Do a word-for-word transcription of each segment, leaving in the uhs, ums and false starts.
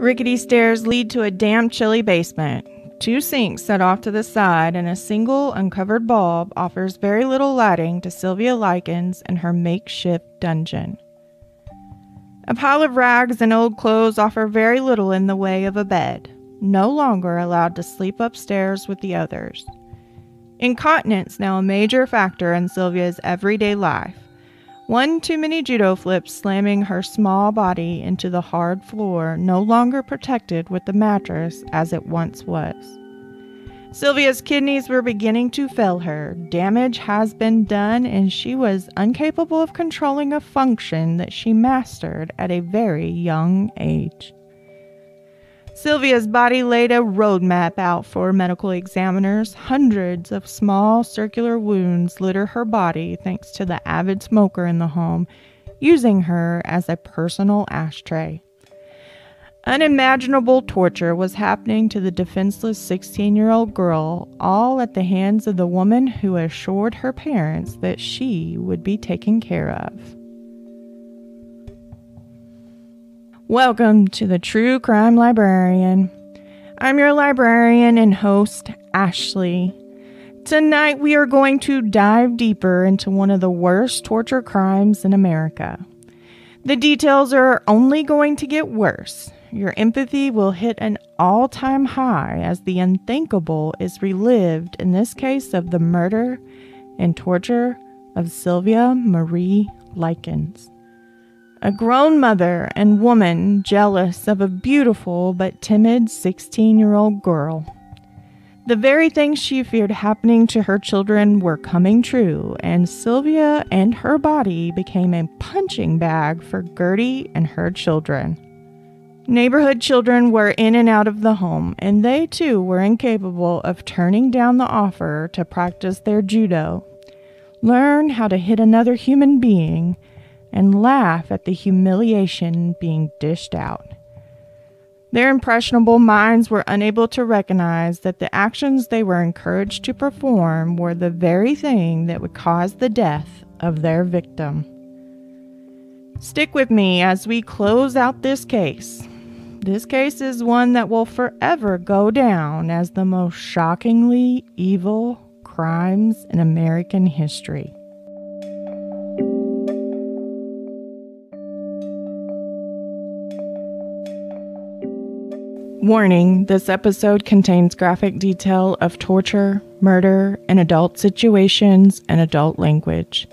Rickety stairs lead to a damn chilly basement. Two sinks set off to the side and a single uncovered bulb offers very little lighting to Sylvia Likens and her makeshift dungeon. A pile of rags and old clothes offer very little in the way of a bed, no longer allowed to sleep upstairs with the others. Incontinence now a major factor in Sylvia's everyday life. One too many judo flips slamming her small body into the hard floor, no longer protected with the mattress as it once was. Sylvia's kidneys were beginning to fail her. Damage has been done, and she was incapable of controlling a function that she mastered at a very young age. Sylvia's body laid a road map out for medical examiners. Hundreds of small circular wounds litter her body thanks to the avid smoker in the home, using her as a personal ashtray. Unimaginable torture was happening to the defenseless sixteen-year-old girl, all at the hands of the woman who assured her parents that she would be taken care of. Welcome to the True Crime Librarian. I'm your librarian and host, Ashley. Tonight we are going to dive deeper into one of the worst torture crimes in America. The details are only going to get worse. Your empathy will hit an all-time high as the unthinkable is relived in this case of the murder and torture of Sylvia Marie Likens. A grown mother and woman jealous of a beautiful but timid sixteen-year-old girl. The very things she feared happening to her children were coming true, and Sylvia and her body became a punching bag for Gertie and her children. Neighborhood children were in and out of the home, and they too were incapable of turning down the offer to practice their judo, learn how to hit another human being, and laugh at the humiliation being dished out. Their impressionable minds were unable to recognize that the actions they were encouraged to perform were the very thing that would cause the death of their victim. Stick with me as we close out this case. This case is one that will forever go down as the most shockingly evil crimes in American history. Warning, this episode contains graphic detail of torture, murder, and adult situations and adult language.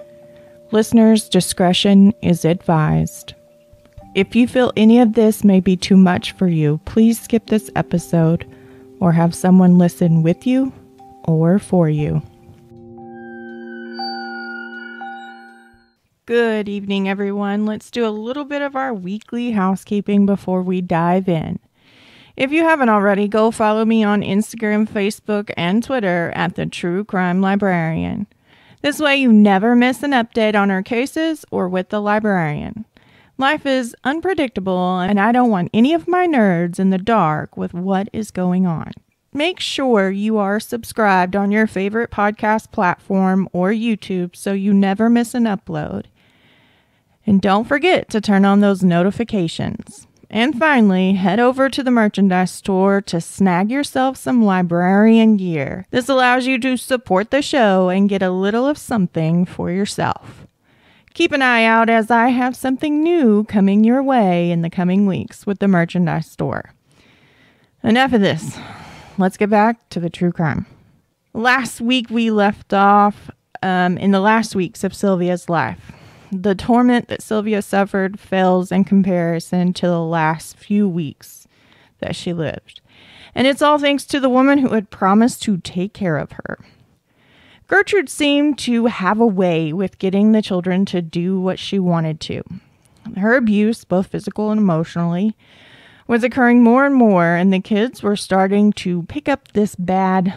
Listeners' discretion is advised. If you feel any of this may be too much for you, please skip this episode or have someone listen with you or for you. Good evening, everyone. Let's do a little bit of our weekly housekeeping before we dive in. If you haven't already, go follow me on Instagram, Facebook, and Twitter at The True Crime Librarian. This way you never miss an update on our cases or with the librarian. Life is unpredictable, and I don't want any of my nerds in the dark with what is going on. Make sure you are subscribed on your favorite podcast platform or YouTube so you never miss an upload. And don't forget to turn on those notifications. And finally, head over to the merchandise store to snag yourself some librarian gear. This allows you to support the show and get a little of something for yourself. Keep an eye out as I have something new coming your way in the coming weeks with the merchandise store. Enough of this. Let's get back to the true crime. Last week we left off um, in the last weeks of Sylvia's life. The torment that Sylvia suffered fails in comparison to the last few weeks that she lived. And it's all thanks to the woman who had promised to take care of her. Gertrude seemed to have a way with getting the children to do what she wanted to. Her abuse, both physical and emotionally, was occurring more and more, and the kids were starting to pick up this bad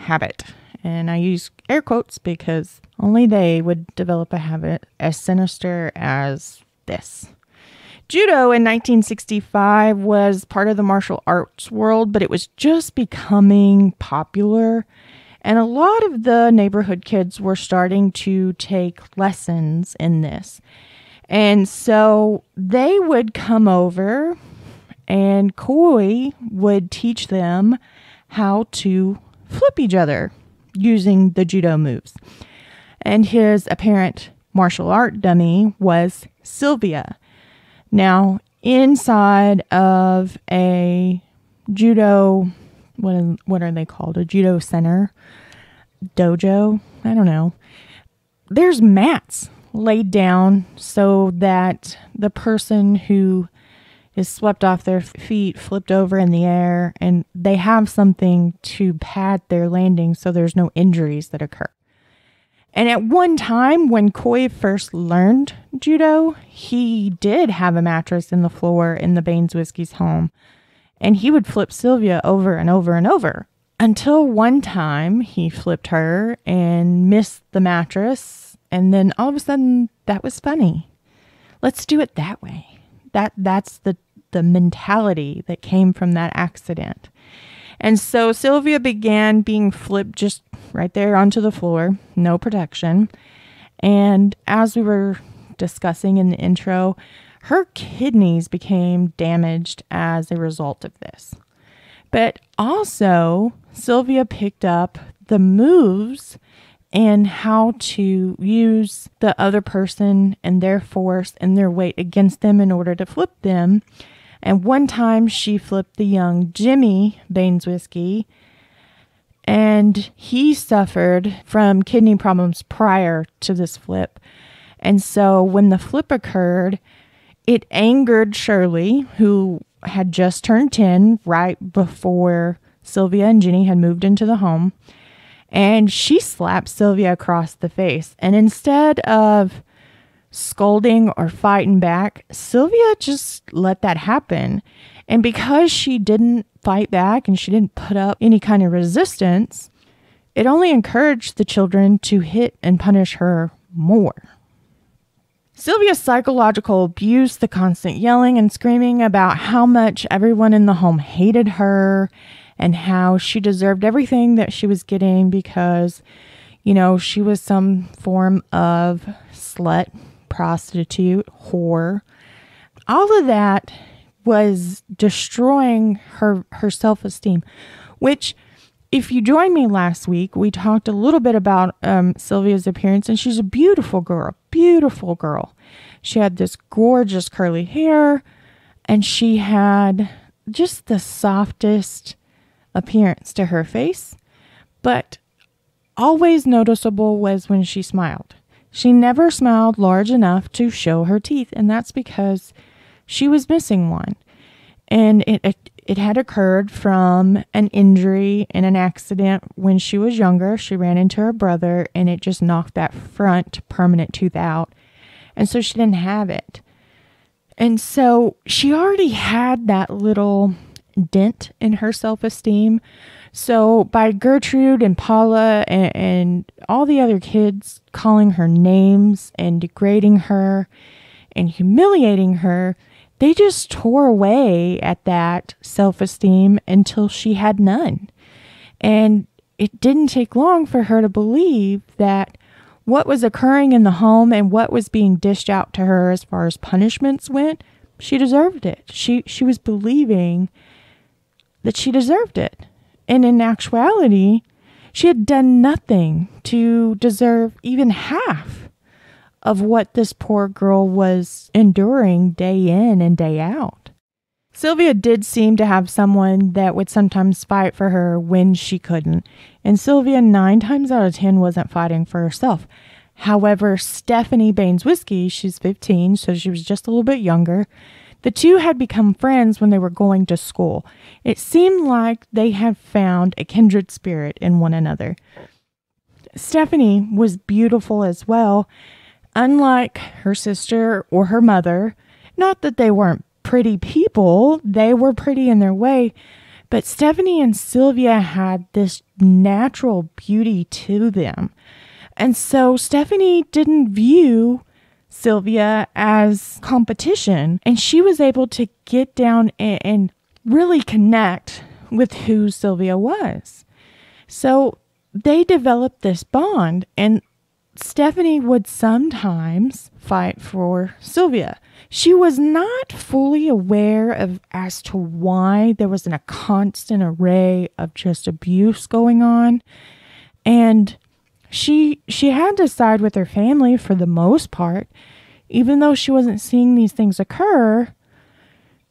habit. And I use air quotes because only they would develop a habit as sinister as this. Judo in nineteen sixty-five was part of the martial arts world, but it was just becoming popular. And a lot of the neighborhood kids were starting to take lessons in this. And so they would come over and Coy would teach them how to flip each other using the judo moves. And his apparent martial art dummy was Sylvia. Now, inside of a judo, what is, what are they called? A judo center, dojo, I don't know. There's mats laid down so that the person who is swept off their feet, flipped over in the air, and they have something to pad their landing so there's no injuries that occur. And at one time, when Coy first learned judo, he did have a mattress in the floor in the Baines Whiskey's home, and he would flip Sylvia over and over and over until one time he flipped her and missed the mattress, and then all of a sudden, that was funny. Let's do it that way. That that's the, the mentality that came from that accident. And so Sylvia began being flipped just right there onto the floor, no protection. And as we were discussing in the intro, her kidneys became damaged as a result of this. But also, Sylvia picked up the moves and how to use the other person and their force and their weight against them in order to flip them. And one time she flipped the young Jimmy Baines Whiskey, and he suffered from kidney problems prior to this flip. And so when the flip occurred, it angered Shirley, who had just turned ten right before Sylvia and Jenny had moved into the home. And she slapped Sylvia across the face. And instead of scolding or fighting back, Sylvia just let that happen. And because she didn't fight back and she didn't put up any kind of resistance, it only encouraged the children to hit and punish her more. Sylvia's psychological abuse, the constant yelling and screaming about how much everyone in the home hated her, and how she deserved everything that she was getting because, you know, she was some form of slut, prostitute, whore. All of that was destroying her, her self-esteem, which, if you joined me last week, we talked a little bit about um, Sylvia's appearance, and she's a beautiful girl, beautiful girl. She had this gorgeous curly hair, and she had just the softest appearance to her face, but always noticeable was when she smiled. She never smiled large enough to show her teeth, and that's because she was missing one. And it, it it had occurred from an injury and an accident when she was younger. She ran into her brother, and it just knocked that front permanent tooth out, and so she didn't have it. And so she already had that little dent in her self-esteem. So by Gertrude and Paula and, and all the other kids calling her names and degrading her and humiliating her, they just tore away at that self-esteem until she had none. And it didn't take long for her to believe that what was occurring in the home and what was being dished out to her as far as punishments went, she deserved it. She she was believing that she deserved it. And in actuality, she had done nothing to deserve even half of what this poor girl was enduring day in and day out. Sylvia did seem to have someone that would sometimes fight for her when she couldn't. And Sylvia, nine times out of ten, wasn't fighting for herself. However, Stephanie Baniszewski Whiskey, she's fifteen, so she was just a little bit younger. The two had become friends when they were going to school. It seemed like they had found a kindred spirit in one another. Stephanie was beautiful as well, unlike her sister or her mother. Not that they weren't pretty people, they were pretty in their way, but Stephanie and Sylvia had this natural beauty to them. And so Stephanie didn't view Sylvia as competition, and she was able to get down and, and really connect with who Sylvia was. So they developed this bond, and Stephanie would sometimes fight for Sylvia. She was not fully aware of as to why there wasn't a constant array of just abuse going on. And she she had to side with her family for the most part. Even though she wasn't seeing these things occur,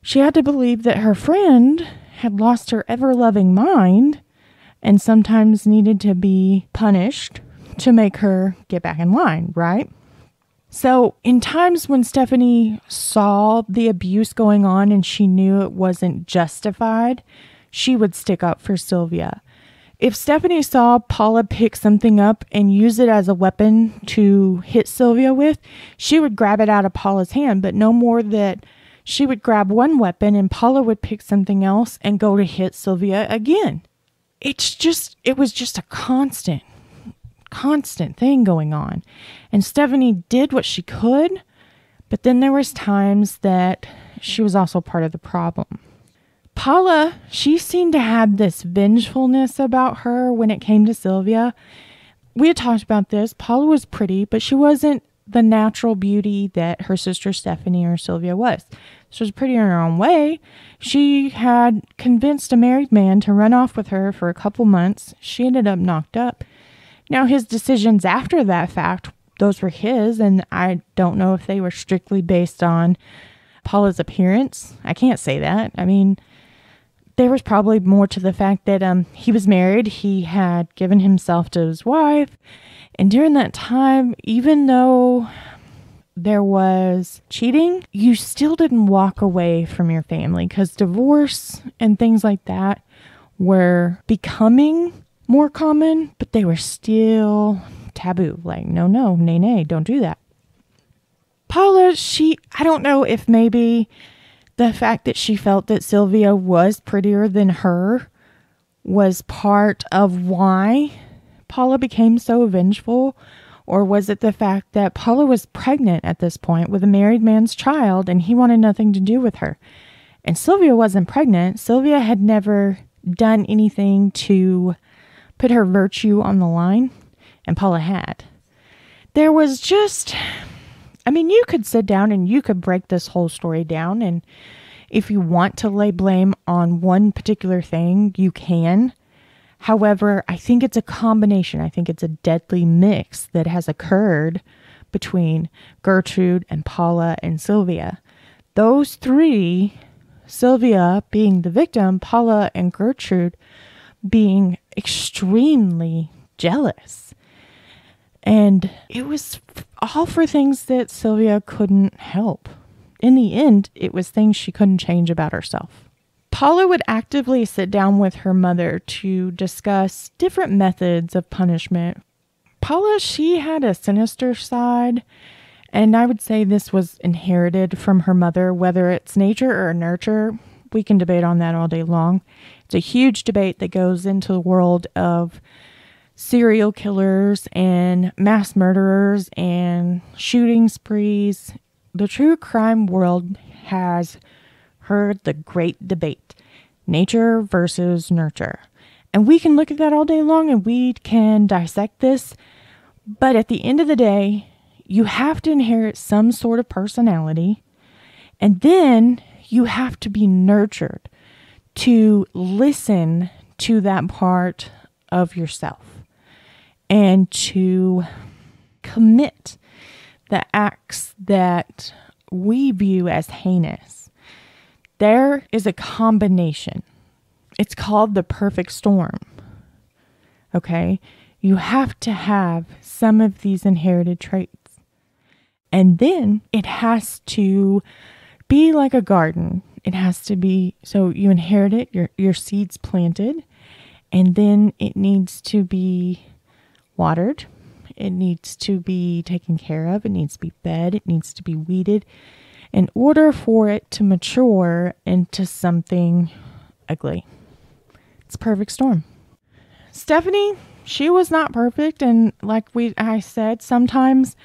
she had to believe that her friend had lost her ever-loving mind and sometimes needed to be punished to make her get back in line, right? So in times when Stephanie saw the abuse going on and she knew it wasn't justified, she would stick up for Sylvia. If Stephanie saw Paula pick something up and use it as a weapon to hit Sylvia with, she would grab it out of Paula's hand, but no more that she would grab one weapon and Paula would pick something else and go to hit Sylvia again. It's just, it was just a constant. constant thing going on. And Stephanie did what she could, but then there was times that she was also part of the problem. Paula, she seemed to have this vengefulness about her when it came to Sylvia. We had talked about this. Paula was pretty, but she wasn't the natural beauty that her sister Stephanie or Sylvia was. She was pretty in her own way. She had convinced a married man to run off with her for a couple months. She ended up knocked up. Now, his decisions after that fact, those were his, and I don't know if they were strictly based on Paula's appearance. I can't say that. I mean, there was probably more to the fact that um, he was married. He had given himself to his wife. And during that time, even though there was cheating, you still didn't walk away from your family because divorce and things like that were becoming more common, but they were still taboo. Like, no, no, nay, nay, don't do that. Paula, she, I don't know if maybe the fact that she felt that Sylvia was prettier than her was part of why Paula became so vengeful, or was it the fact that Paula was pregnant at this point with a married man's child and he wanted nothing to do with her? And Sylvia wasn't pregnant. Sylvia had never done anything to put her virtue on the line, and Paula had. There was just, I mean, you could sit down and you could break this whole story down, and if you want to lay blame on one particular thing, you can. However, I think it's a combination. I think it's a deadly mix that has occurred between Gertrude and Paula and Sylvia. Those three, Sylvia being the victim, Paula and Gertrude being extremely jealous. And it was all for things that Sylvia couldn't help. In the end, it was things she couldn't change about herself. Paula would actively sit down with her mother to discuss different methods of punishment. Paula, she had a sinister side, and I would say this was inherited from her mother, whether it's nature or nurture. We can debate on that all day long. It's a huge debate that goes into the world of serial killers and mass murderers and shooting sprees. The true crime world has heard the great debate, nature versus nurture. And we can look at that all day long and we can dissect this. But at the end of the day, you have to inherit some sort of personality, and then you have to be nurtured to listen to that part of yourself and to commit the acts that we view as heinous. There is a combination. It's called the perfect storm. Okay? You have to have some of these inherited traits. And then it has to be like a garden. It has to be, so you inherit it, your your seeds planted, and then it needs to be watered. It needs to be taken care of. It needs to be fed. It needs to be weeded in order for it to mature into something ugly. It's a perfect storm. Stephanie, she was not perfect. And like we, I said, sometimes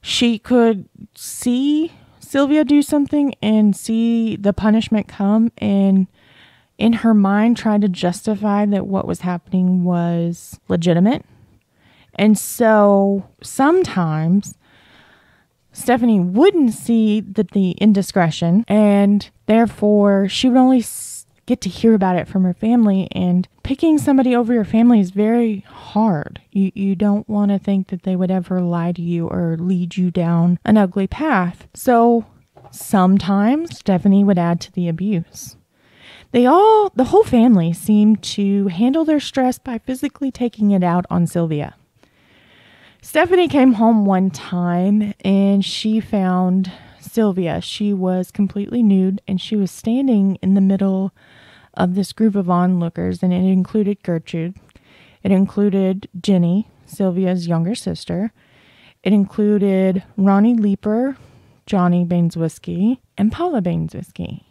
she could see Sylvia do something and see the punishment come, and in her mind try to justify that what was happening was legitimate And so sometimes Stephanie wouldn't see the, the indiscretion, and therefore she would only get to hear about it from her family. And picking somebody over your family is very hard. You, you don't want to think that they would ever lie to you or lead you down an ugly path. So sometimes Stephanie would add to the abuse. They all, the whole family, seemed to handle their stress by physically taking it out on Sylvia. Stephanie came home one time and she found Sylvia. She was completely nude and she was standing in the middle of this group of onlookers, and it included Gertrude. It included Jenny, Sylvia's younger sister. It included Randy Lepper, Johnny Baines Whiskey, and Paula Baines Whiskey.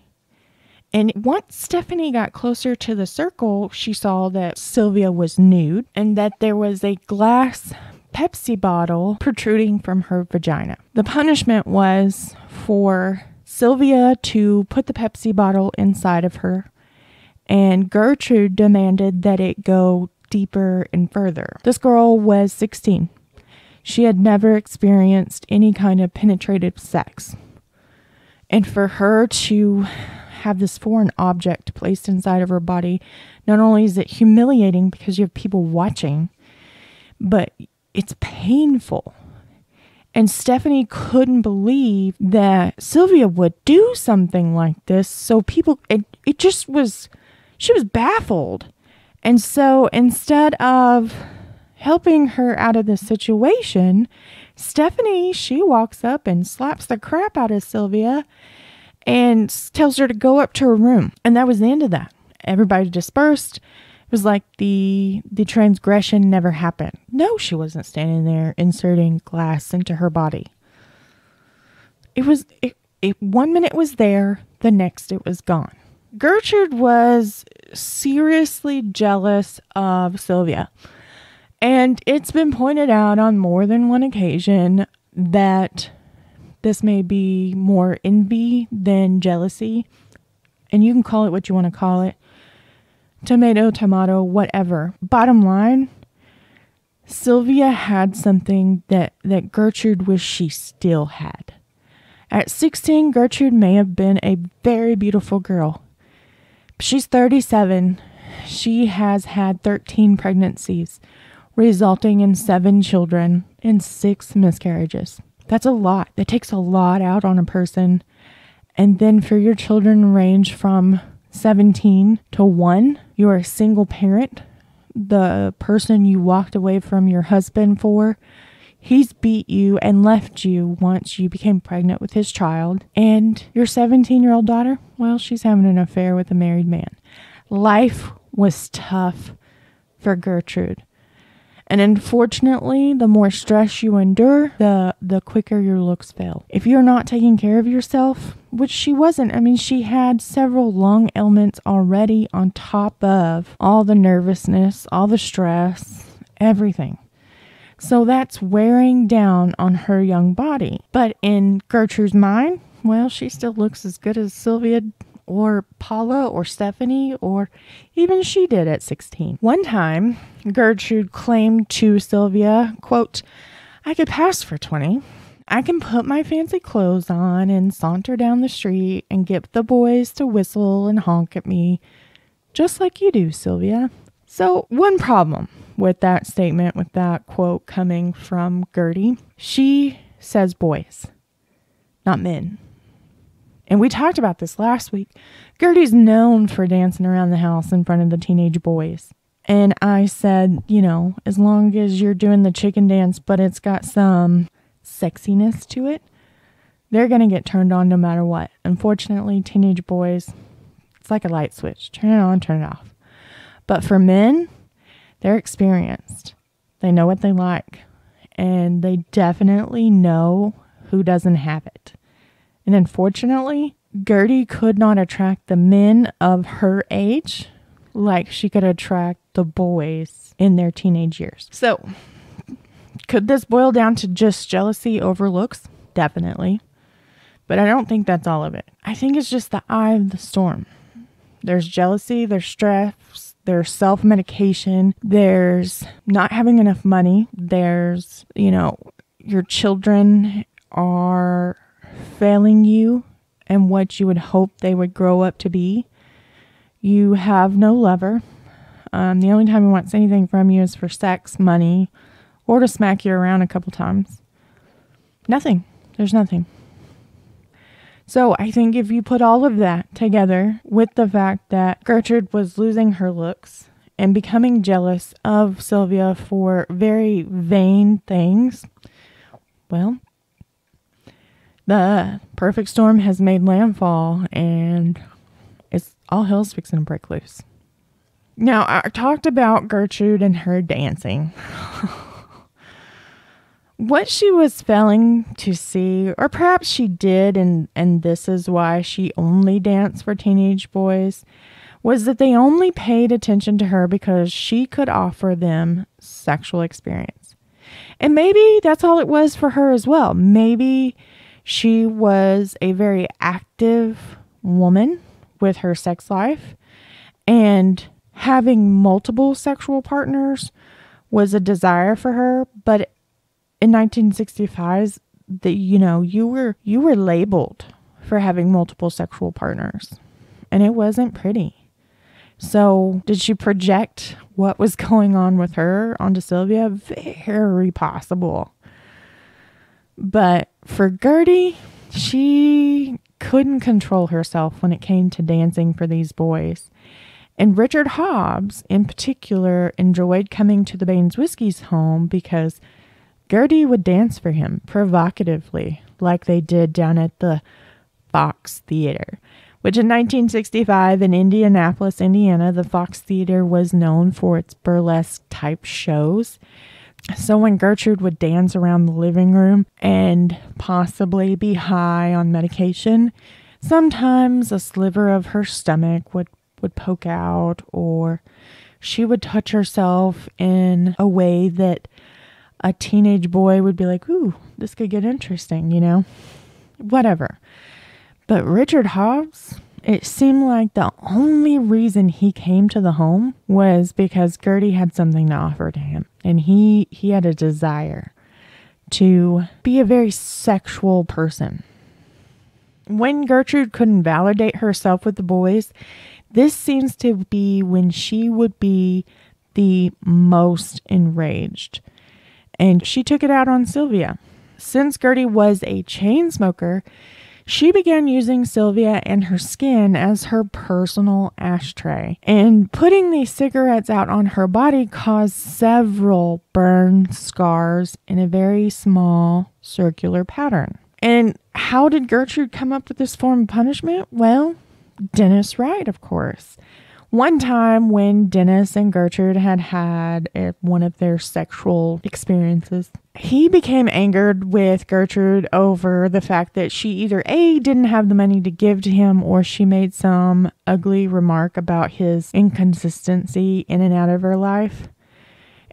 And once Stephanie got closer to the circle, she saw that Sylvia was nude and that there was a glass Pepsi bottle protruding from her vagina. The punishment was for Sylvia to put the Pepsi bottle inside of her, and Gertrude demanded that it go deeper and further. This girl was sixteen. She had never experienced any kind of penetrative sex. And for her to have this foreign object placed inside of her body, not only is it humiliating because you have people watching, but it's painful. And Stephanie couldn't believe that Sylvia would do something like this. So people, it, it just was, she was baffled. And so instead of helping her out of this situation, Stephanie, she walks up and slaps the crap out of Sylvia and tells her to go up to her room. And that was the end of that. Everybody dispersed. It was like the the transgression never happened. No, she wasn't standing there inserting glass into her body. It was, it, it, one minute was there, the next it was gone. Gertrude was seriously jealous of Sylvia. And it's been pointed out on more than one occasion that this may be more envy than jealousy. And you can call it what you want to call it. Tomato, tomato, whatever. Bottom line, Sylvia had something that, that Gertrude wished she still had. At sixteen, Gertrude may have been a very beautiful girl. She's thirty-seven. She has had thirteen pregnancies, resulting in seven children and six miscarriages. That's a lot. That takes a lot out on a person. And then for your children range from seventeen to one. You're a single parent. The person you walked away from your husband for, he's beat you and left you once you became pregnant with his child. And your seventeen-year-old daughter, well, she's having an affair with a married man. Life was tough for Gertrude. And unfortunately, the more stress you endure, the, the quicker your looks fail. If you're not taking care of yourself, which she wasn't, I mean, she had several lung ailments already on top of all the nervousness, all the stress, everything. So that's wearing down on her young body. But in Gertrude's mind, well, she still looks as good as Sylvia or Paula or Stephanie or even she did at sixteen. One time, Gertrude claimed to Sylvia, quote, "I could pass for twenty. I can put my fancy clothes on and saunter down the street and get the boys to whistle and honk at me, just like you do, Sylvia." So one problem with that statement, with that quote coming from Gertie, she says boys, not men. And we talked about this last week. Gertie's known for dancing around the house in front of the teenage boys. And I said, you know, as long as you're doing the chicken dance, but it's got some sexiness to it, they're going to get turned on no matter what. Unfortunately, teenage boys, it's like a light switch. Turn it on, turn it off. But for men, they're experienced. They know what they like. And they definitely know who doesn't have it. And unfortunately, Gertie could not attract the men of her age like she could attract the boys in their teenage years. So, could this boil down to just jealousy over looks? Definitely. But I don't think that's all of it. I think it's just the eye of the storm. There's jealousy, there's stress, there's self-medication, there's not having enough money, there's, you know, your children are failing you and what you would hope they would grow up to be. You have no lover. Um, the only time he wants anything from you is for sex, money, or to smack you around a couple times. Nothing. There's nothing. So I think if you put all of that together with the fact that Gertrude was losing her looks and becoming jealous of Sylvia for very vain things, well, the perfect storm has made landfall and it's all hell's fixing to break loose. Now, I talked about Gertrude and her dancing. What she was failing to see, or perhaps she did, and, and this is why she only danced for teenage boys, was that they only paid attention to her because she could offer them sexual experience. And maybe that's all it was for her as well. Maybe she was a very active woman with her sex life, and having multiple sexual partners was a desire for her, but in nineteen sixty-five, the, you know, you were you were labeled for having multiple sexual partners, and it wasn't pretty. So did she project what was going on with her onto Sylvia? Very possible. But for Gertie, she couldn't control herself when it came to dancing for these boys. And Richard Hobbs, in particular, enjoyed coming to the Baines Whiskey's home because Gertie would dance for him provocatively, like they did down at the Fox Theater, which in nineteen sixty-five in Indianapolis, Indiana, the Fox Theater was known for its burlesque-type shows. So when Gertrude would dance around the living room and possibly be high on medication, sometimes a sliver of her stomach would, would poke out, or she would touch herself in a way that a teenage boy would be like, ooh, this could get interesting, you know, whatever. But Richard Hobbs, it seemed like the only reason he came to the home was because Gertie had something to offer to him. And he, he had a desire to be a very sexual person. When Gertrude couldn't validate herself with the boys, this seems to be when she would be the most enraged. And she took it out on Sylvia. Since Gertie was a chain smoker, she began using Sylvia and her skin as her personal ashtray. And putting these cigarettes out on her body caused several burn scars in a very small circular pattern. And how did Gertrude come up with this form of punishment? Well, Dennis Wright, of course. One time when Dennis and Gertrude had had one of their sexual experiences, he became angered with Gertrude over the fact that she either A, didn't have the money to give to him, or she made some ugly remark about his inconsistency in and out of her life.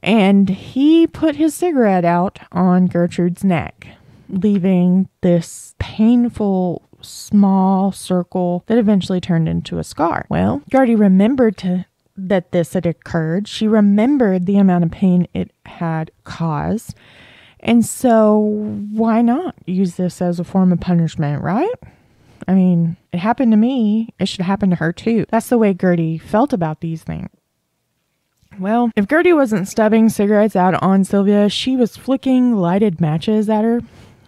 And he put his cigarette out on Gertrude's neck, leaving this painful small circle that eventually turned into a scar. Well, Gertie remembered to, that this had occurred. She remembered the amount of pain it had caused. And so why not use this as a form of punishment, right? I mean, it happened to me. It should happen to her too. That's the way Gertie felt about these things. Well, if Gertie wasn't stubbing cigarettes out on Sylvia, she was flicking lighted matches at her.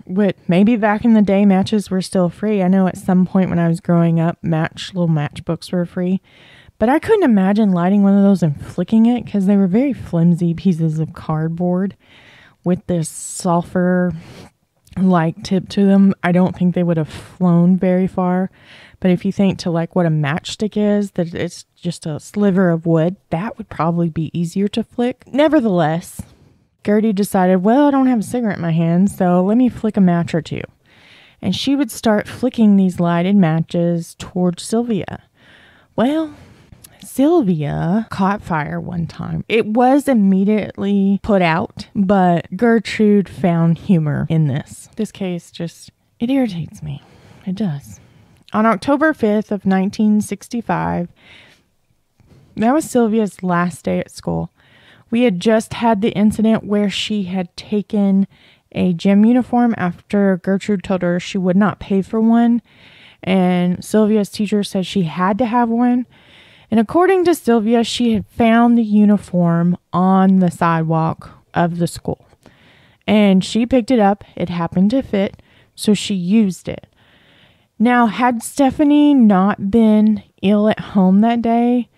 But maybe back in the day, matches were still free. I know at some point when I was growing up, match little matchbooks were free. But I couldn't imagine lighting one of those and flicking it because they were very flimsy pieces of cardboard with this sulfur-like tip to them. I don't think they would have flown very far. But if you think to like what a matchstick is, that it's just a sliver of wood, that would probably be easier to flick. Nevertheless, Gertie decided, well, I don't have a cigarette in my hand, so let me flick a match or two. And she would start flicking these lighted matches towards Sylvia. Well, Sylvia caught fire one time. It was immediately put out, but Gertrude found humor in this. This case just, it irritates me. It does. On October fifth of nineteen sixty-five, That was Sylvia's last day at school. We had just had the incident where she had taken a gym uniform after Gertrude told her she would not pay for one, and Sylvia's teacher said she had to have one. And according to Sylvia, she had found the uniform on the sidewalk of the school, and she picked it up. It happened to fit, so she used it. Now, had Stephanie not been ill at home that day,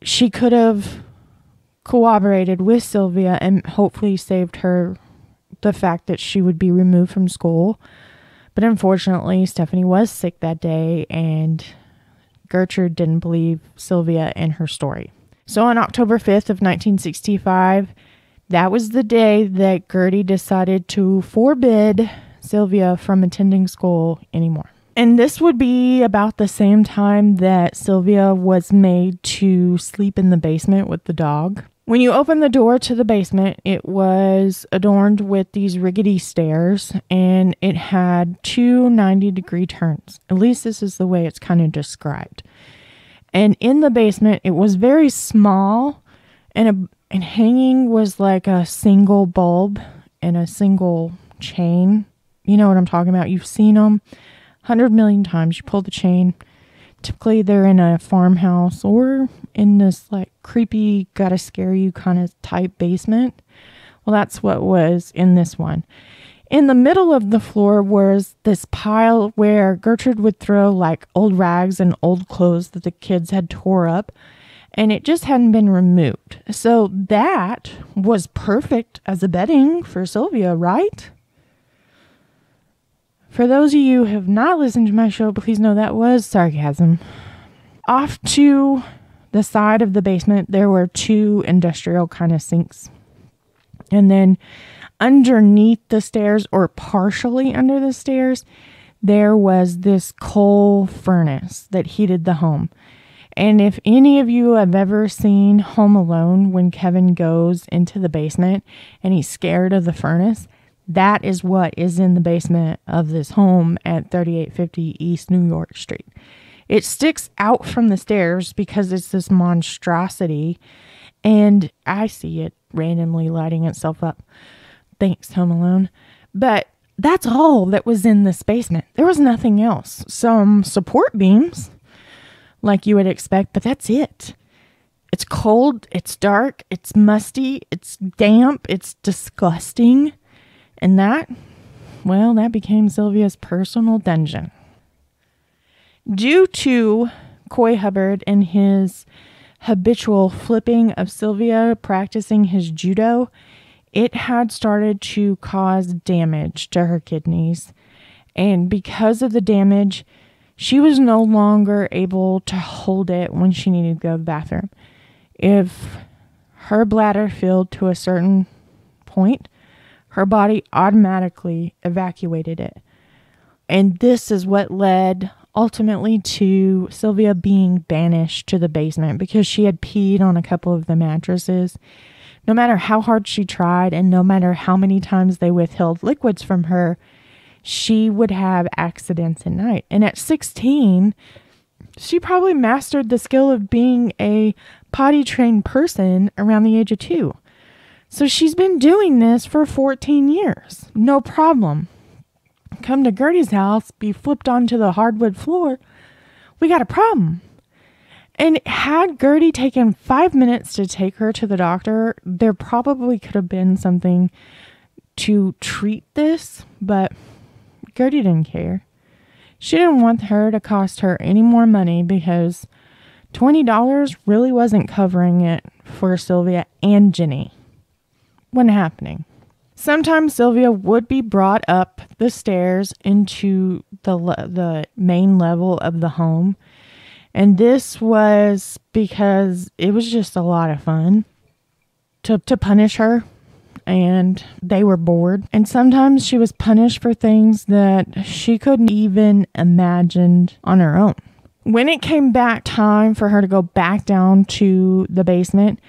she could have cooperated with Sylvia and hopefully saved her the fact that she would be removed from school. But unfortunately, Stephanie was sick that day, and Gertrude didn't believe Sylvia and her story. So on October fifth of nineteen sixty-five, that was the day that Gertie decided to forbid Sylvia from attending school anymore. And this would be about the same time that Sylvia was made to sleep in the basement with the dog. When you open the door to the basement, it was adorned with these rickety stairs, and it had two ninety degree turns. At least this is the way it's kind of described. And in the basement, it was very small, and, a, and hanging was like a single bulb and a single chain. You know what I'm talking about. You've seen them one hundred million times. You pull the chain. Typically, they're in a farmhouse or in this like creepy, gotta scare you kind of type basement. Well, that's what was in this one. In the middle of the floor was this pile where Gertrude would throw like old rags and old clothes that the kids had tore up, and it just hadn't been removed. So that was perfect as a bedding for Sylvia, right? For those of you who have not listened to my show, please know that was sarcasm. Off to the side of the basement, there were two industrial kind of sinks. And then underneath the stairs, or partially under the stairs, there was this coal furnace that heated the home. And if any of you have ever seen Home Alone, when Kevin goes into the basement and he's scared of the furnace, that is what is in the basement of this home at thirty-eight fifty East New York Street. It sticks out from the stairs because it's this monstrosity, and I see it randomly lighting itself up. Thanks, Home Alone. But that's all that was in this basement. There was nothing else. Some support beams, like you would expect, but that's it. It's cold, it's dark, it's musty, it's damp, it's disgusting. And that, well, that became Sylvia's personal dungeon. Due to Coy Hubbard and his habitual flipping of Sylvia practicing his judo, it had started to cause damage to her kidneys. And because of the damage, she was no longer able to hold it when she needed to go to the bathroom. If her bladder filled to a certain point, her body automatically evacuated it. And this is what led ultimately to Sylvia being banished to the basement because she had peed on a couple of the mattresses. No matter how hard she tried and no matter how many times they withheld liquids from her, she would have accidents at night. And at sixteen, she probably mastered the skill of being a potty-trained person around the age of two. So she's been doing this for fourteen years. No problem. Come to Gertie's house, be flipped onto the hardwood floor. We got a problem. And had Gertie taken five minutes to take her to the doctor, there probably could have been something to treat this, but Gertie didn't care. She didn't want her to cost her any more money because twenty dollars really wasn't covering it for Sylvia and Jenny. When happening. Sometimes Sylvia would be brought up the stairs into the le- the main level of the home. And this was because it was just a lot of fun to, to punish her. And they were bored. And sometimes she was punished for things that she couldn't even imagine on her own. When it came back time for her to go back down to the basement,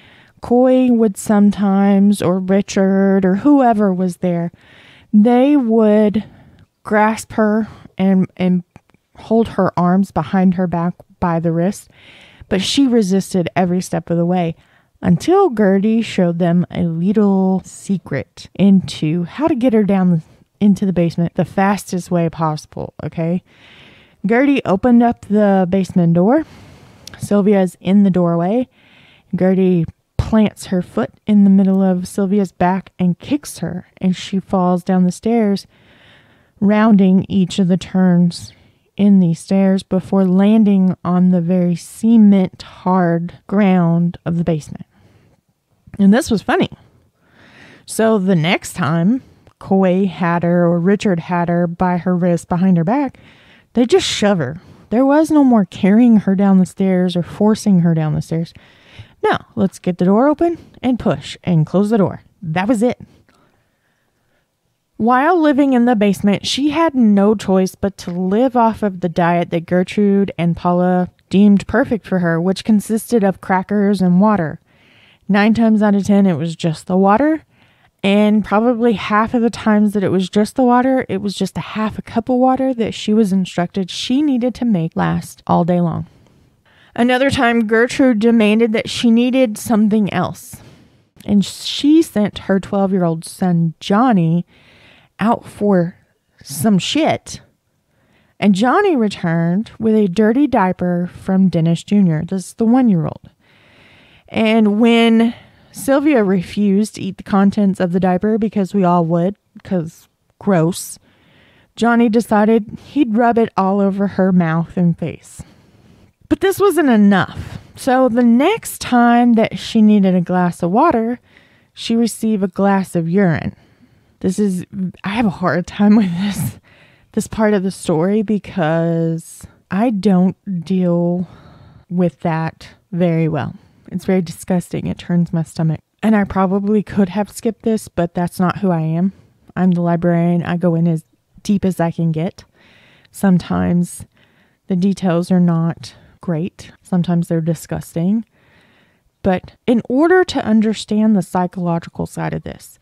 Coy would sometimes, or Richard, or whoever was there, they would grasp her and and hold her arms behind her back by the wrist, but she resisted every step of the way until Gertie showed them a little secret into how to get her down into the basement the fastest way possible, okay? Gertie opened up the basement door. Sylvia's in the doorway. Gertie plants her foot in the middle of Sylvia's back and kicks her, and she falls down the stairs, rounding each of the turns in these stairs before landing on the very cement hard ground of the basement. And this was funny. So the next time Coy had her or Richard had her by her wrist behind her back, they just shove her. There was no more carrying her down the stairs or forcing her down the stairs. No, let's get the door open and push and close the door. That was it. While living in the basement, she had no choice but to live off of the diet that Gertrude and Paula deemed perfect for her, which consisted of crackers and water. Nine times out of ten, it was just the water. And probably half of the times that it was just the water, it was just a half a cup of water that she was instructed she needed to make last all day long. Another time, Gertrude demanded that she needed something else. And she sent her twelve-year-old son, Johnny, out for some shit, and Johnny returned with a dirty diaper from Dennis Junior This is the one-year-old. And when Sylvia refused to eat the contents of the diaper, because we all would, because gross, Johnny decided he'd rub it all over her mouth and face. But this wasn't enough. So the next time that she needed a glass of water, she received a glass of urine. This is, I have a hard time with this, this part of the story because I don't deal with that very well. It's very disgusting. It turns my stomach. And I probably could have skipped this, but that's not who I am. I'm the librarian. I go in as deep as I can get. Sometimes the details are not great. Sometimes they're disgusting. But in order to understand the psychological side of this,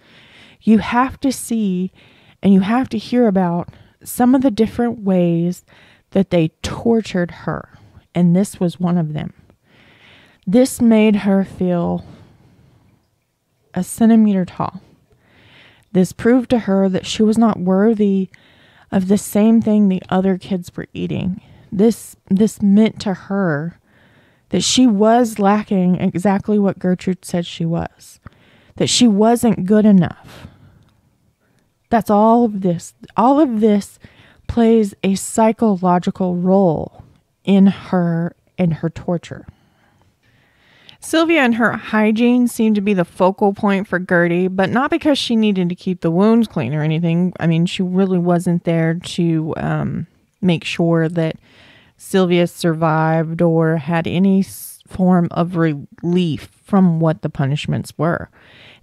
you have to see and you have to hear about some of the different ways that they tortured her. And this was one of them. This made her feel a centimeter tall. This proved to her that she was not worthy of the same thing the other kids were eating. This, this meant to her that she was lacking exactly what Gertrude said she was. That she wasn't good enough. That's all of this. All of this plays a psychological role in her and her torture. Sylvia and her hygiene seemed to be the focal point for Gertie, but not because she needed to keep the wounds clean or anything. I mean, she really wasn't there to um, make sure that Sylvia survived or had any form of relief from what the punishments were.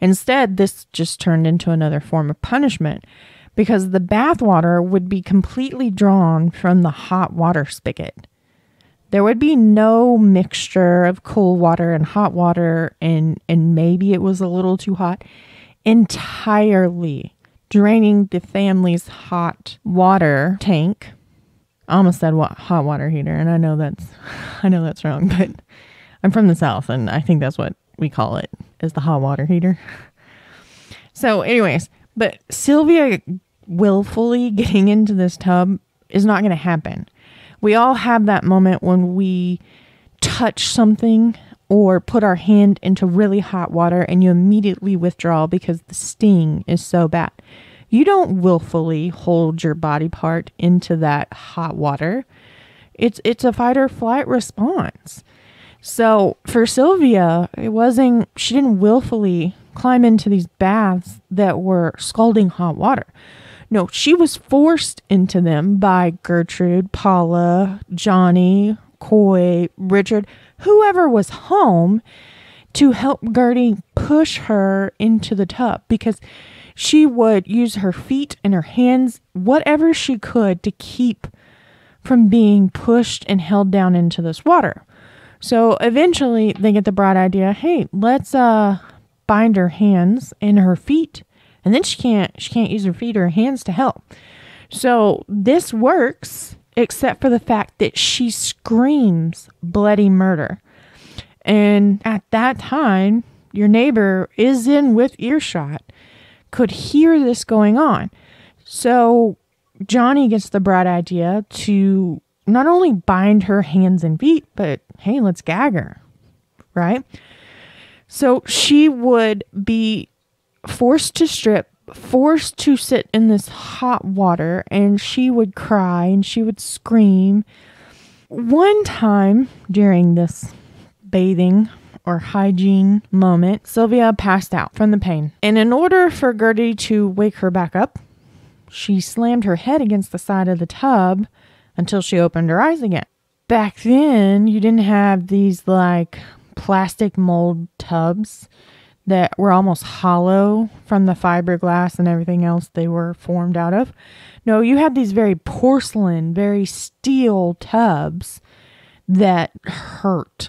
Instead, this just turned into another form of punishment because the bathwater would be completely drawn from the hot water spigot. There would be no mixture of cool water and hot water, and, and maybe it was a little too hot, entirely draining the family's hot water tank. I almost said what, hot water heater, and I know that's I know that's wrong, but I'm from the South, and I think that's what we call it, is the hot water heater. So anyways, but Sylvia willfully getting into this tub is not going to happen. We all have that moment when we touch something or put our hand into really hot water and you immediately withdraw because the sting is so bad. You don't willfully hold your body part into that hot water. It's it's a fight or flight response. So for Sylvia, it wasn't, she didn't willfully climb into these baths that were scalding hot water. No, she was forced into them by Gertrude, Paula, Johnny, Coy, Richard, whoever was home to help Gertie push her into the tub because she would use her feet and her hands, whatever she could, to keep from being pushed and held down into this water. So eventually they get the bright idea, hey, let's uh, bind her hands and her feet. And then she can't she can't use her feet or her hands to help. So this works, except for the fact that she screams bloody murder. And at that time, your neighbor is in with earshot, could hear this going on. So Johnny gets the bright idea to not only bind her hands and feet, but hey, let's gag her, right? So she would be forced to strip, forced to sit in this hot water, and she would cry and she would scream. One time during this bathing or hygiene moment, Sylvia passed out from the pain. And in order for Gertie to wake her back up, she slammed her head against the side of the tub until she opened her eyes again. Back then, you didn't have these like plastic mold tubs that were almost hollow from the fiberglass and everything else they were formed out of. No, you had these very porcelain, very steel tubs that hurt.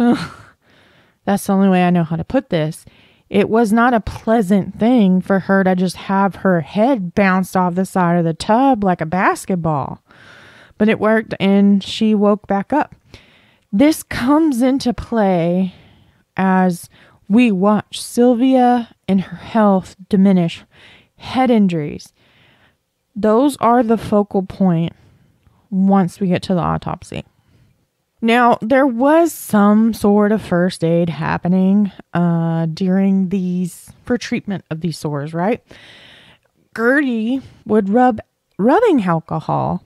That's the only way I know how to put this. It was not a pleasant thing for her to just have her head bounced off the side of the tub like a basketball. But it worked and she woke back up. This comes into play as we watch Sylvia and her health diminish. Head injuries. Those are the focal point once we get to the autopsy. Now, there was some sort of first aid happening uh, during these, for treatment of these sores, right? Gertie would rub rubbing alcohol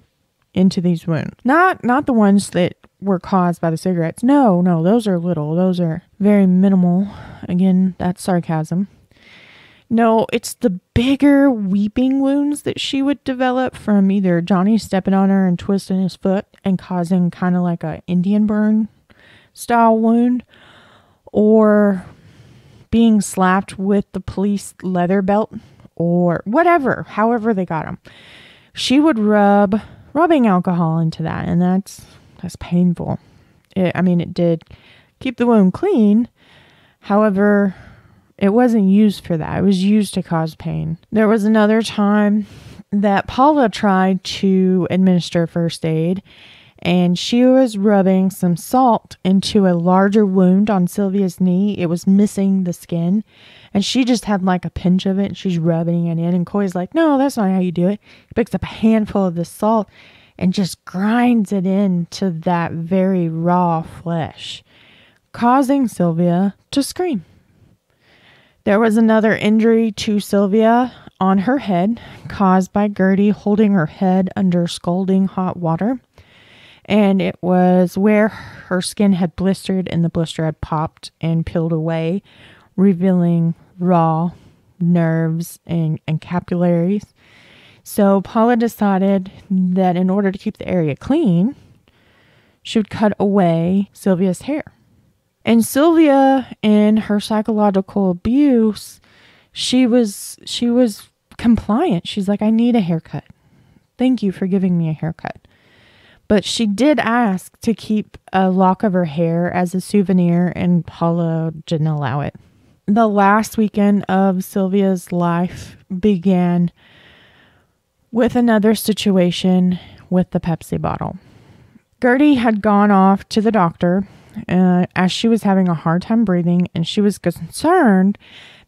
into these wounds. Not not the ones that were caused by the cigarettes. No, no, those are little. Those are very minimal. Again, that's sarcasm. No, it's the bigger weeping wounds that she would develop from either Johnny stepping on her and twisting his foot and causing kind of like a Indian burn style wound, or being slapped with the police leather belt, or whatever, however they got him. She would rub rubbing alcohol into that, and that's that's painful. It, I mean, it did keep the wound clean. However, it wasn't used for that. It was used to cause pain. There was another time that Paula tried to administer first aid, and she was rubbing some salt into a larger wound on Sylvia's knee. It was missing the skin, and she just had like a pinch of it, and she's rubbing it in. And Coy's like, no, that's not how you do it. He picks up a handful of the salt and just grinds it into that very raw flesh, causing Sylvia to scream. There was another injury to Sylvia on her head caused by Gertie holding her head under scalding hot water. And it was where her skin had blistered and the blister had popped and peeled away, revealing raw nerves and, and capillaries. So Paula decided that in order to keep the area clean, she would cut away Sylvia's hair. And Sylvia, in her psychological abuse, she was she was compliant. She's like, I need a haircut. Thank you for giving me a haircut. But she did ask to keep a lock of her hair as a souvenir, and Paula didn't allow it. The last weekend of Sylvia's life began with another situation with the Pepsi bottle. Gertie had gone off to the doctor Uh, as she was having a hard time breathing, and she was concerned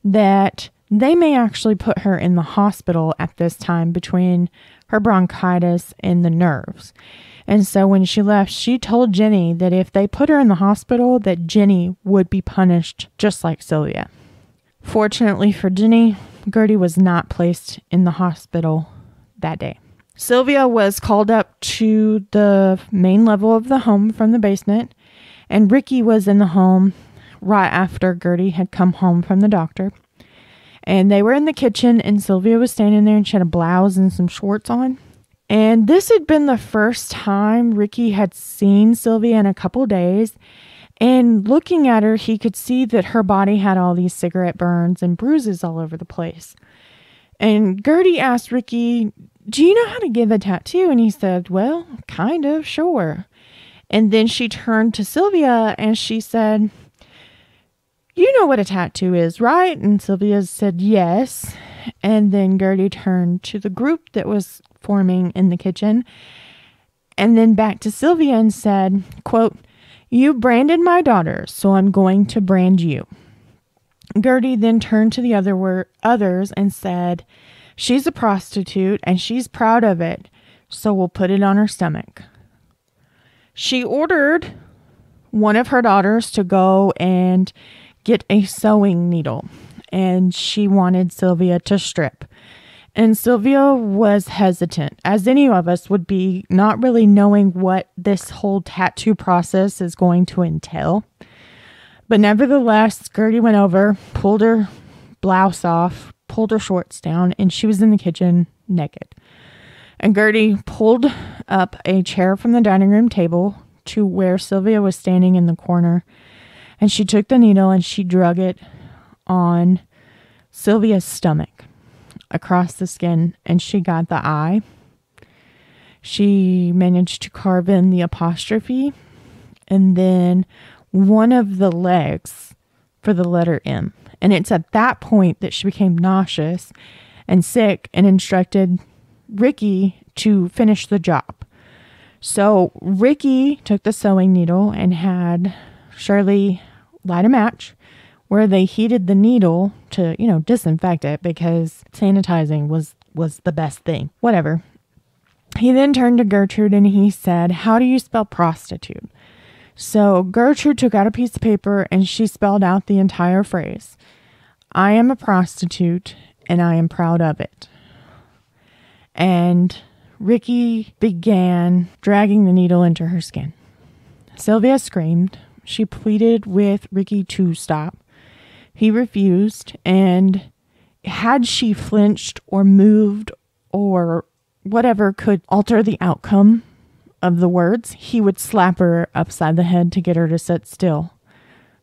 that they may actually put her in the hospital at this time between her bronchitis and the nerves. And so when she left, she told Jenny that if they put her in the hospital, that Jenny would be punished just like Sylvia. Fortunately for Jenny, Gertie was not placed in the hospital that day. Sylvia was called up to the main level of the home from the basement. And Ricky was in the home right after Gertie had come home from the doctor. And they were in the kitchen, and Sylvia was standing there, and she had a blouse and some shorts on. And this had been the first time Ricky had seen Sylvia in a couple days. And looking at her, he could see that her body had all these cigarette burns and bruises all over the place. And Gertie asked Ricky, do you know how to give a tattoo? And he said, well, kind of, sure. And then she turned to Sylvia and she said, you know what a tattoo is, right? And Sylvia said, yes. And then Gertie turned to the group that was forming in the kitchen and then back to Sylvia and said, quote, You branded my daughter, so I'm going to brand you. Gertie then turned to the other wor- others and said, She's a prostitute, and she's proud of it, so we'll put it on her stomach. She ordered one of her daughters to go and get a sewing needle, and she wanted Sylvia to strip. And Sylvia was hesitant, as any of us would be, not really knowing what this whole tattoo process is going to entail. But nevertheless, Gertie went over, pulled her blouse off, pulled her shorts down, and she was in the kitchen naked. And Gertie pulled up a chair from the dining room table to where Sylvia was standing in the corner, and she took the needle and she drug it on Sylvia's stomach, across the skin, and she got the eye. She managed to carve in the apostrophe, and then one of the legs for the letter M. And it's at that point that she became nauseous and sick and instructed Ricky to finish the job. So Ricky took the sewing needle and had Shirley light a match where they heated the needle to, you know, disinfect it, because sanitizing was, was the best thing. Whatever. He then turned to Gertrude and he said, How do you spell prostitute? So Gertrude took out a piece of paper and she spelled out the entire phrase. I am a prostitute and I am proud of it. And Ricky began dragging the needle into her skin. Sylvia screamed. She pleaded with Ricky to stop. He refused, and had she flinched or moved or whatever could alter the outcome of the words, he would slap her upside the head to get her to sit still.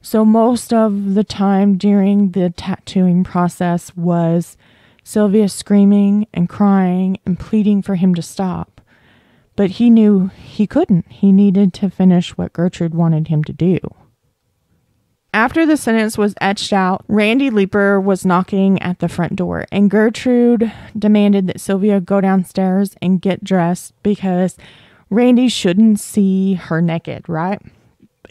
So most of the time during the tattooing process was Sylvia screaming and crying and pleading for him to stop. But he knew he couldn't. He needed to finish what Gertrude wanted him to do. After the sentence was etched out, Randy Lepper was knocking at the front door, and Gertrude demanded that Sylvia go downstairs and get dressed because Randy shouldn't see her naked, right?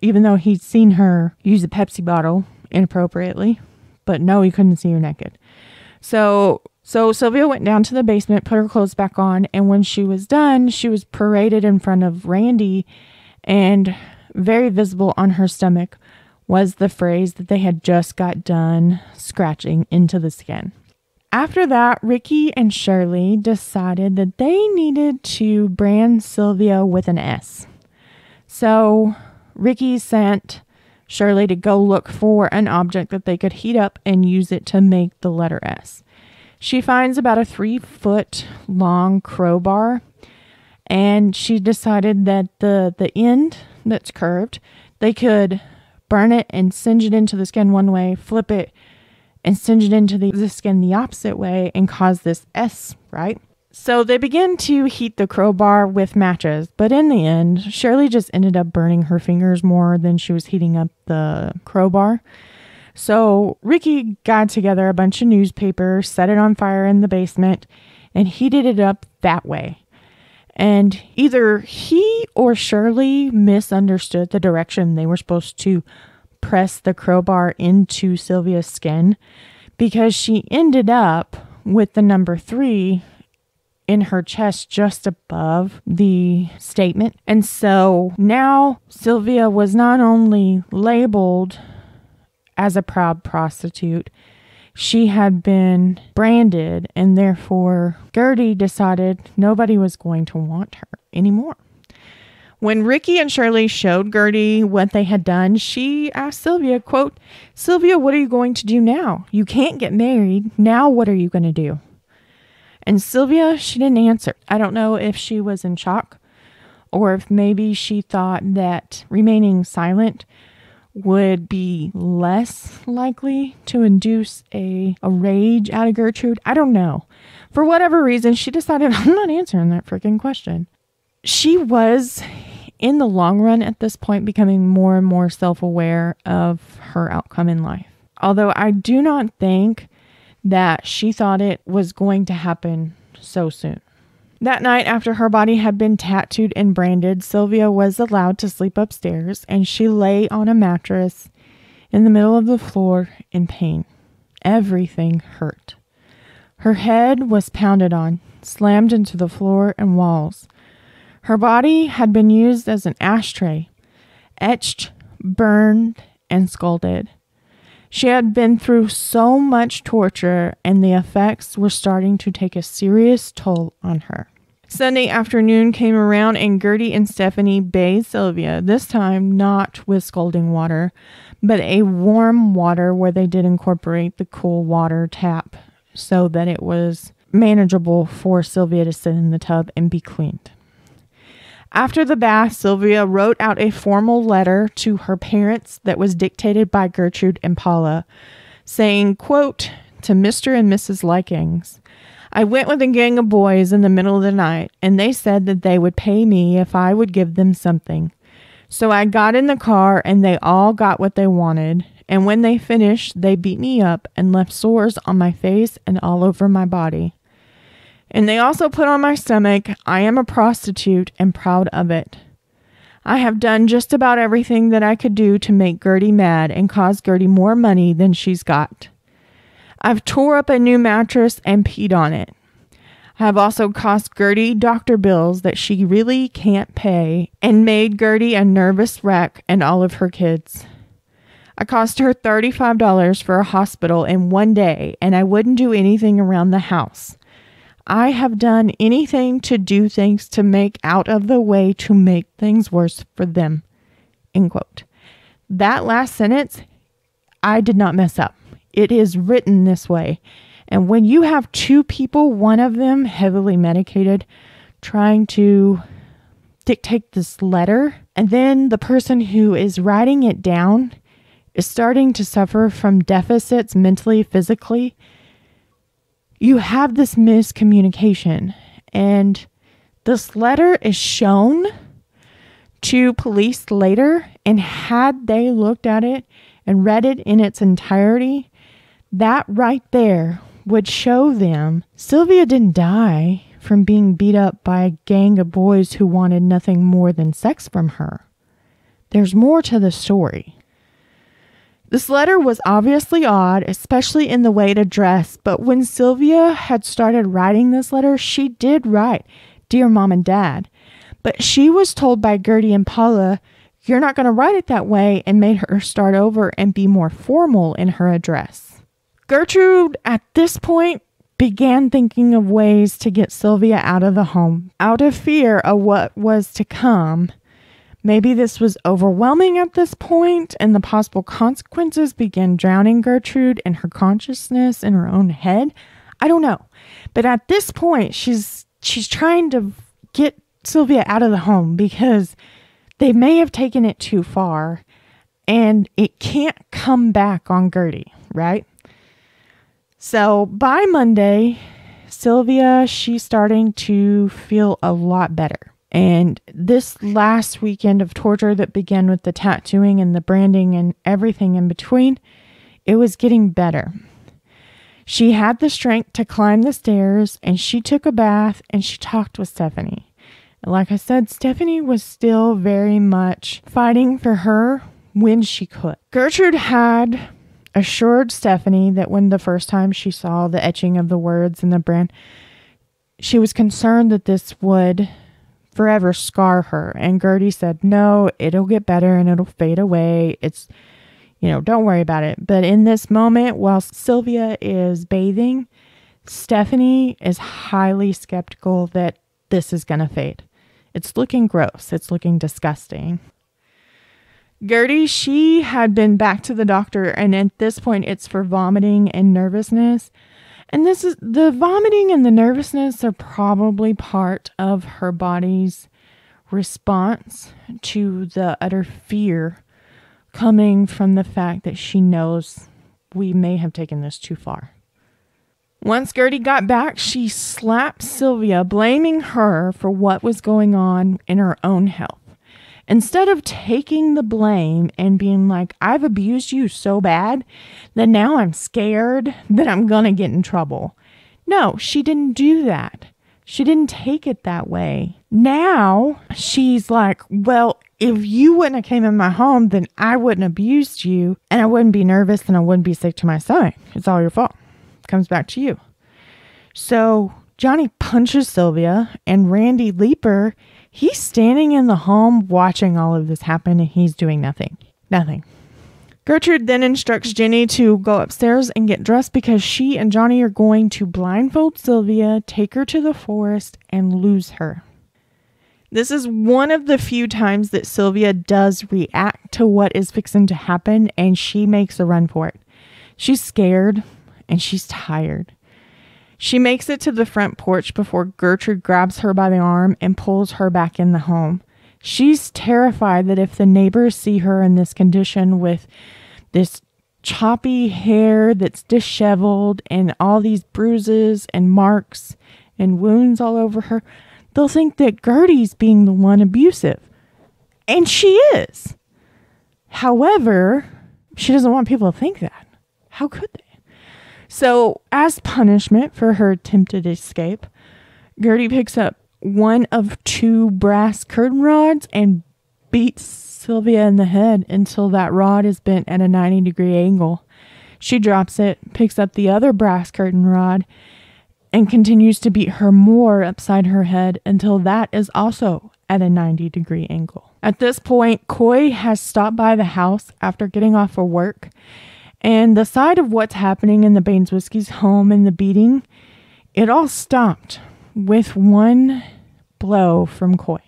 Even though he'd seen her use a Pepsi bottle inappropriately, but no, he couldn't see her naked. So, so Sylvia went down to the basement, put her clothes back on, and when she was done, she was paraded in front of Randy, and very visible on her stomach was the phrase that they had just got done scratching into the skin. After that, Ricky and Shirley decided that they needed to brand Sylvia with an S. So Ricky sent Shirley to go look for an object that they could heat up and use it to make the letter S. She finds about a three-foot long crowbar, and she decided that the, the end that's curved, they could burn it and singe it into the skin one way, flip it, and singe it into the, the skin the opposite way and cause this S, right? So they began to heat the crowbar with matches, but in the end, Shirley just ended up burning her fingers more than she was heating up the crowbar. So Ricky got together a bunch of newspaper, set it on fire in the basement, and heated it up that way. And either he or Shirley misunderstood the direction they were supposed to press the crowbar into Sylvia's skin, because she ended up with the number three in her chest just above the statement. And so now Sylvia was not only labeled as a proud prostitute, she had been branded, and therefore Gertie decided nobody was going to want her anymore. When Ricky and Shirley showed Gertie what they had done, she asked Sylvia, quote, Sylvia, what are you going to do now? You can't get married. Now what are you going to do? And Sylvia, she didn't answer. I don't know if she was in shock or if maybe she thought that remaining silent would be less likely to induce a, a rage out of Gertrude. I don't know. For whatever reason, she decided, I'm not answering that freaking question. She was, in the long run at this point, becoming more and more self-aware of her outcome in life. Although I do not think that she thought it was going to happen so soon. That night, after her body had been tattooed and branded, Sylvia was allowed to sleep upstairs, and she lay on a mattress in the middle of the floor in pain. Everything hurt. Her head was pounded on, slammed into the floor and walls. Her body had been used as an ashtray, etched, burned, and scalded. She had been through so much torture, and the effects were starting to take a serious toll on her. Sunday afternoon came around, and Gertie and Stephanie bathed Sylvia, this time not with scalding water, but a warm water where they did incorporate the cool water tap so that it was manageable for Sylvia to sit in the tub and be cleaned. After the bath, Sylvia wrote out a formal letter to her parents that was dictated by Gertrude and Paula, saying, quote, "To Mister and Missus Likens, I went with a gang of boys in the middle of the night, and they said that they would pay me if I would give them something. So I got in the car, and they all got what they wanted, and when they finished, they beat me up and left sores on my face and all over my body. And they also put on my stomach, I am a prostitute and proud of it. I have done just about everything that I could do to make Gertie mad and cause Gertie more money than she's got. I've tore up a new mattress and peed on it. I have also cost Gertie doctor bills that she really can't pay and made Gertie a nervous wreck and all of her kids. I cost her thirty-five dollars for a hospital in one day, and I wouldn't do anything around the house. I have done anything to do things to make out of the way to make things worse for them." End quote. That last sentence, I did not mess up. It is written this way. And when you have two people, one of them heavily medicated, trying to dictate this letter, and then the person who is writing it down is starting to suffer from deficits mentally, physically, you have this miscommunication, and this letter is shown to police later, and had they looked at it and read it in its entirety, that right there would show them Sylvia didn't die from being beat up by a gang of boys who wanted nothing more than sex from her. There's more to the story. This letter was obviously odd, especially in the way it addressed, but when Sylvia had started writing this letter, she did write, "Dear Mom and Dad," but she was told by Gertie and Paula, "You're not going to write it that way," and made her start over and be more formal in her address. Gertrude, at this point, began thinking of ways to get Sylvia out of the home, out of fear of what was to come. Maybe this was overwhelming at this point, and the possible consequences began drowning Gertrude in her consciousness in her own head. I don't know. But at this point, she's she's trying to get Sylvia out of the home because they may have taken it too far, and it can't come back on Gertie, right? So by Monday, Sylvia, she's starting to feel a lot better. And this last weekend of torture that began with the tattooing and the branding and everything in between, it was getting better. She had the strength to climb the stairs, and she took a bath, and she talked with Stephanie. And like I said, Stephanie was still very much fighting for her when she could. Gertrude had assured Stephanie that when the first time she saw the etching of the words and the brand, she was concerned that this would forever scar her, and Gertie said, "No, it'll get better and it'll fade away. It's, you know, don't worry about it." But in this moment, while Sylvia is bathing, Stephanie is highly skeptical that this is going to fade. It's looking gross. It's looking disgusting. Gertie, she had been back to the doctor, and at this point it's for vomiting and nervousness. And this is the vomiting and the nervousness are probably part of her body's response to the utter fear coming from the fact that she knows we may have taken this too far. Once Gertie got back, she slapped Sylvia, blaming her for what was going on in her own health. Instead of taking the blame and being like, "I've abused you so bad that now I'm scared that I'm going to get in trouble." No, she didn't do that. She didn't take it that way. Now she's like, well, if you wouldn't have came in my home, then I wouldn't have abused you, and I wouldn't be nervous, and I wouldn't be sick to my stomach. It's all your fault. It comes back to you. So Johnny punches Sylvia, and Randy Lepper, he's standing in the home watching all of this happen, and he's doing nothing. Nothing. Gertrude then instructs Jenny to go upstairs and get dressed because she and Johnny are going to blindfold Sylvia, take her to the forest, and lose her. This is one of the few times that Sylvia does react to what is fixing to happen, and she makes a run for it. She's scared, and she's tired. She makes it to the front porch before Gertrude grabs her by the arm and pulls her back in the home. She's terrified that if the neighbors see her in this condition with this choppy hair that's disheveled and all these bruises and marks and wounds all over her, they'll think that Gertie's being the one abusive. And she is. However, she doesn't want people to think that. How could they? So, as punishment for her attempted escape, Gertie picks up one of two brass curtain rods and beats Sylvia in the head until that rod is bent at a ninety degree angle. She drops it, picks up the other brass curtain rod, and continues to beat her more upside her head until that is also at a ninety degree angle. At this point, Coy has stopped by the house after getting off of work, and the sight of what's happening in the Baines Whiskey's home and the beating, it all stopped with one blow from Coy.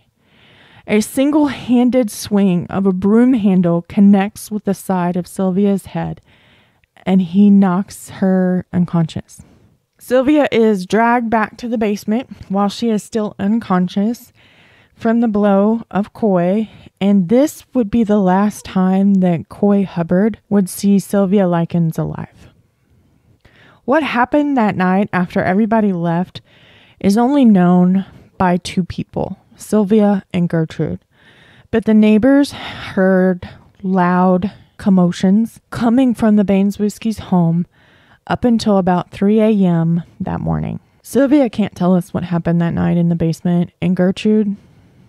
A single-handed swing of a broom handle connects with the side of Sylvia's head, and he knocks her unconscious. Sylvia is dragged back to the basement while she is still unconscious from the blow of Coy, and this would be the last time that Coy Hubbard would see Sylvia Likens alive. What happened that night after everybody left is only known by two people, Sylvia and Gertrude, but the neighbors heard loud commotions coming from the Baines Whiskey's home up until about three a.m. that morning. Sylvia can't tell us what happened that night in the basement, and Gertrude,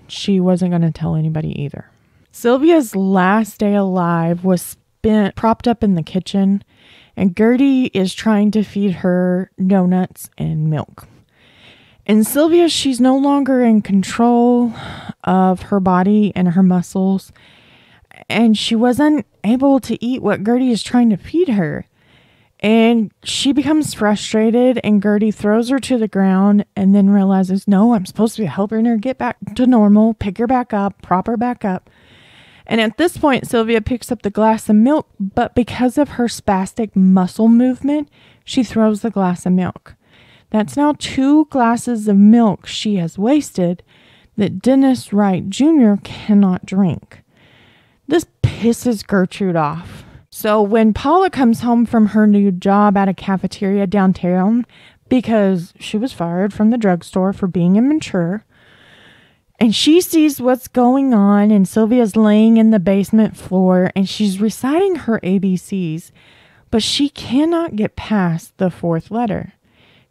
she wasn't going to tell anybody either. Sylvia's last day alive was spent propped up in the kitchen, and Gertie is trying to feed her donuts and milk. And Sylvia, she's no longer in control of her body and her muscles, and she wasn't able to eat what Gertie is trying to feed her. And she becomes frustrated, and Gertie throws her to the ground and then realizes, no, I'm supposed to be helping her get back to normal, pick her back up, prop her back up. And at this point, Sylvia picks up the glass of milk, but because of her spastic muscle movement, she throws the glass of milk. That's now two glasses of milk she has wasted that Dennis Wright Junior cannot drink. This pisses Gertrude off. So when Paula comes home from her new job at a cafeteria downtown, because she was fired from the drugstore for being immature, and she sees what's going on, and Sylvia's laying in the basement floor, and she's reciting her A B Cs, but she cannot get past the fourth letter.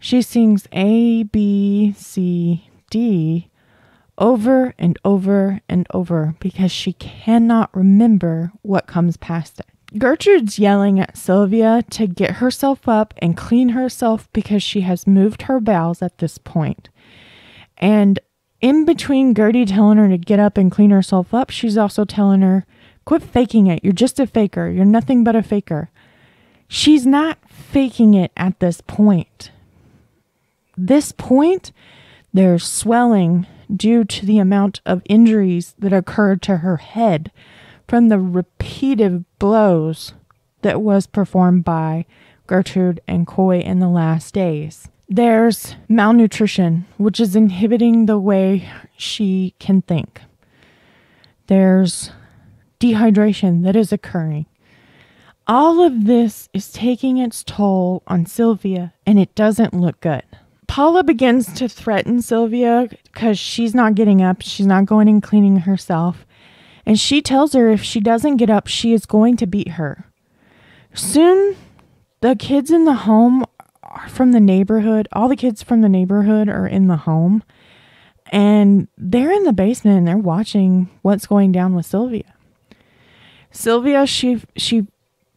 She sings A, B, C, D over and over and over because she cannot remember what comes past it. Gertrude's yelling at Sylvia to get herself up and clean herself because she has moved her bowels at this point. And in between Gertie telling her to get up and clean herself up, she's also telling her, quit faking it. You're just a faker. You're nothing but a faker. She's not faking it at this point. This point, there's swelling due to the amount of injuries that occurred to her head from the repeated blows that was performed by Gertrude and Coy in the last days. There's malnutrition, which is inhibiting the way she can think. There's dehydration that is occurring. All of this is taking its toll on Sylvia, and it doesn't look good. Paula begins to threaten Sylvia because she's not getting up, she's not going and cleaning herself. And she tells her if she doesn't get up, she is going to beat her. Soon, the kids in the home are from the neighborhood. All the kids from the neighborhood are in the home, and they're in the basement and they're watching what's going down with Sylvia. Sylvia, she she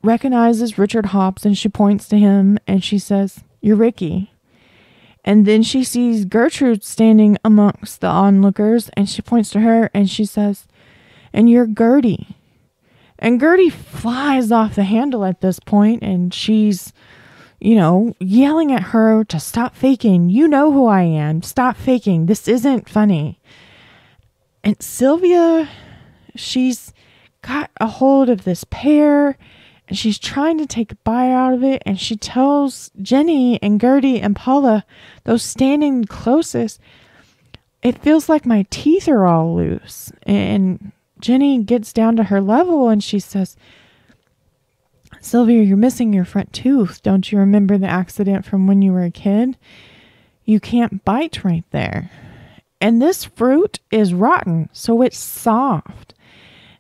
recognizes Richard Hobbs, and she points to him and she says, "You're Ricky." And then she sees Gertrude standing amongst the onlookers, and she points to her and she says, "And you're Gertie." And Gertie flies off the handle at this point, and she's, you know, yelling at her to stop faking. "You know who I am. Stop faking. This isn't funny." And Sylvia, she's got a hold of this pear, and she's trying to take a bite out of it, and she tells Jenny and Gertie and Paula, those standing closest, "It feels like my teeth are all loose." And Jenny gets down to her level and she says, "Sylvia, you're missing your front tooth. Don't you remember the accident from when you were a kid? You can't bite right there. And this fruit is rotten, so it's soft."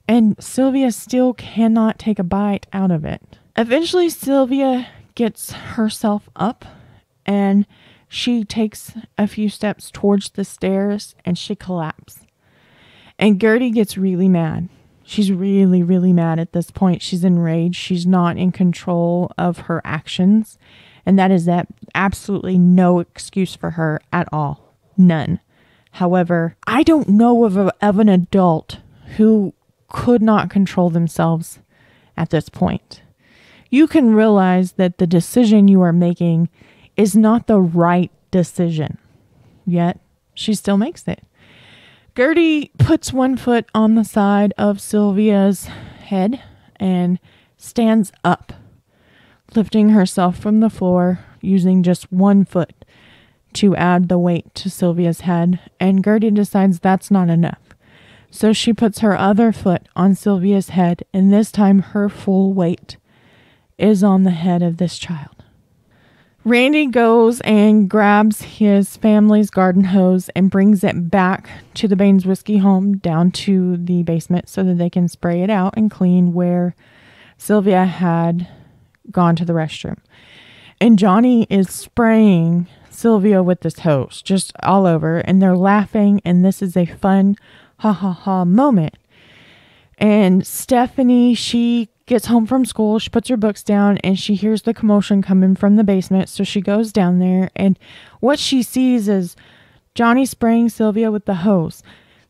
And Sylvia still cannot take a bite out of it. Eventually, Sylvia gets herself up and she takes a few steps towards the stairs and she collapses. And Gertie gets really mad. She's really, really mad at this point. She's enraged. She's not in control of her actions. And that is that absolutely no excuse for her at all. None. However, I don't know of, a, of an adult who could not control themselves at this point. You can realize that the decision you are making is not the right decision, yet she still makes it. Gertie puts one foot on the side of Sylvia's head and stands up, lifting herself from the floor, using just one foot to add the weight to Sylvia's head, and Gertie decides that's not enough. So she puts her other foot on Sylvia's head, and this time her full weight is on the head of this child. Randy goes and grabs his family's garden hose and brings it back to the Baines Whiskey home down to the basement so that they can spray it out and clean where Sylvia had gone to the restroom. And Johnny is spraying Sylvia with this hose just all over, and they're laughing, and this is a fun ha ha ha moment. And Stephanie, she gets home from school, she puts her books down, and she hears the commotion coming from the basement, so she goes down there, and what she sees is Johnny spraying Sylvia with the hose,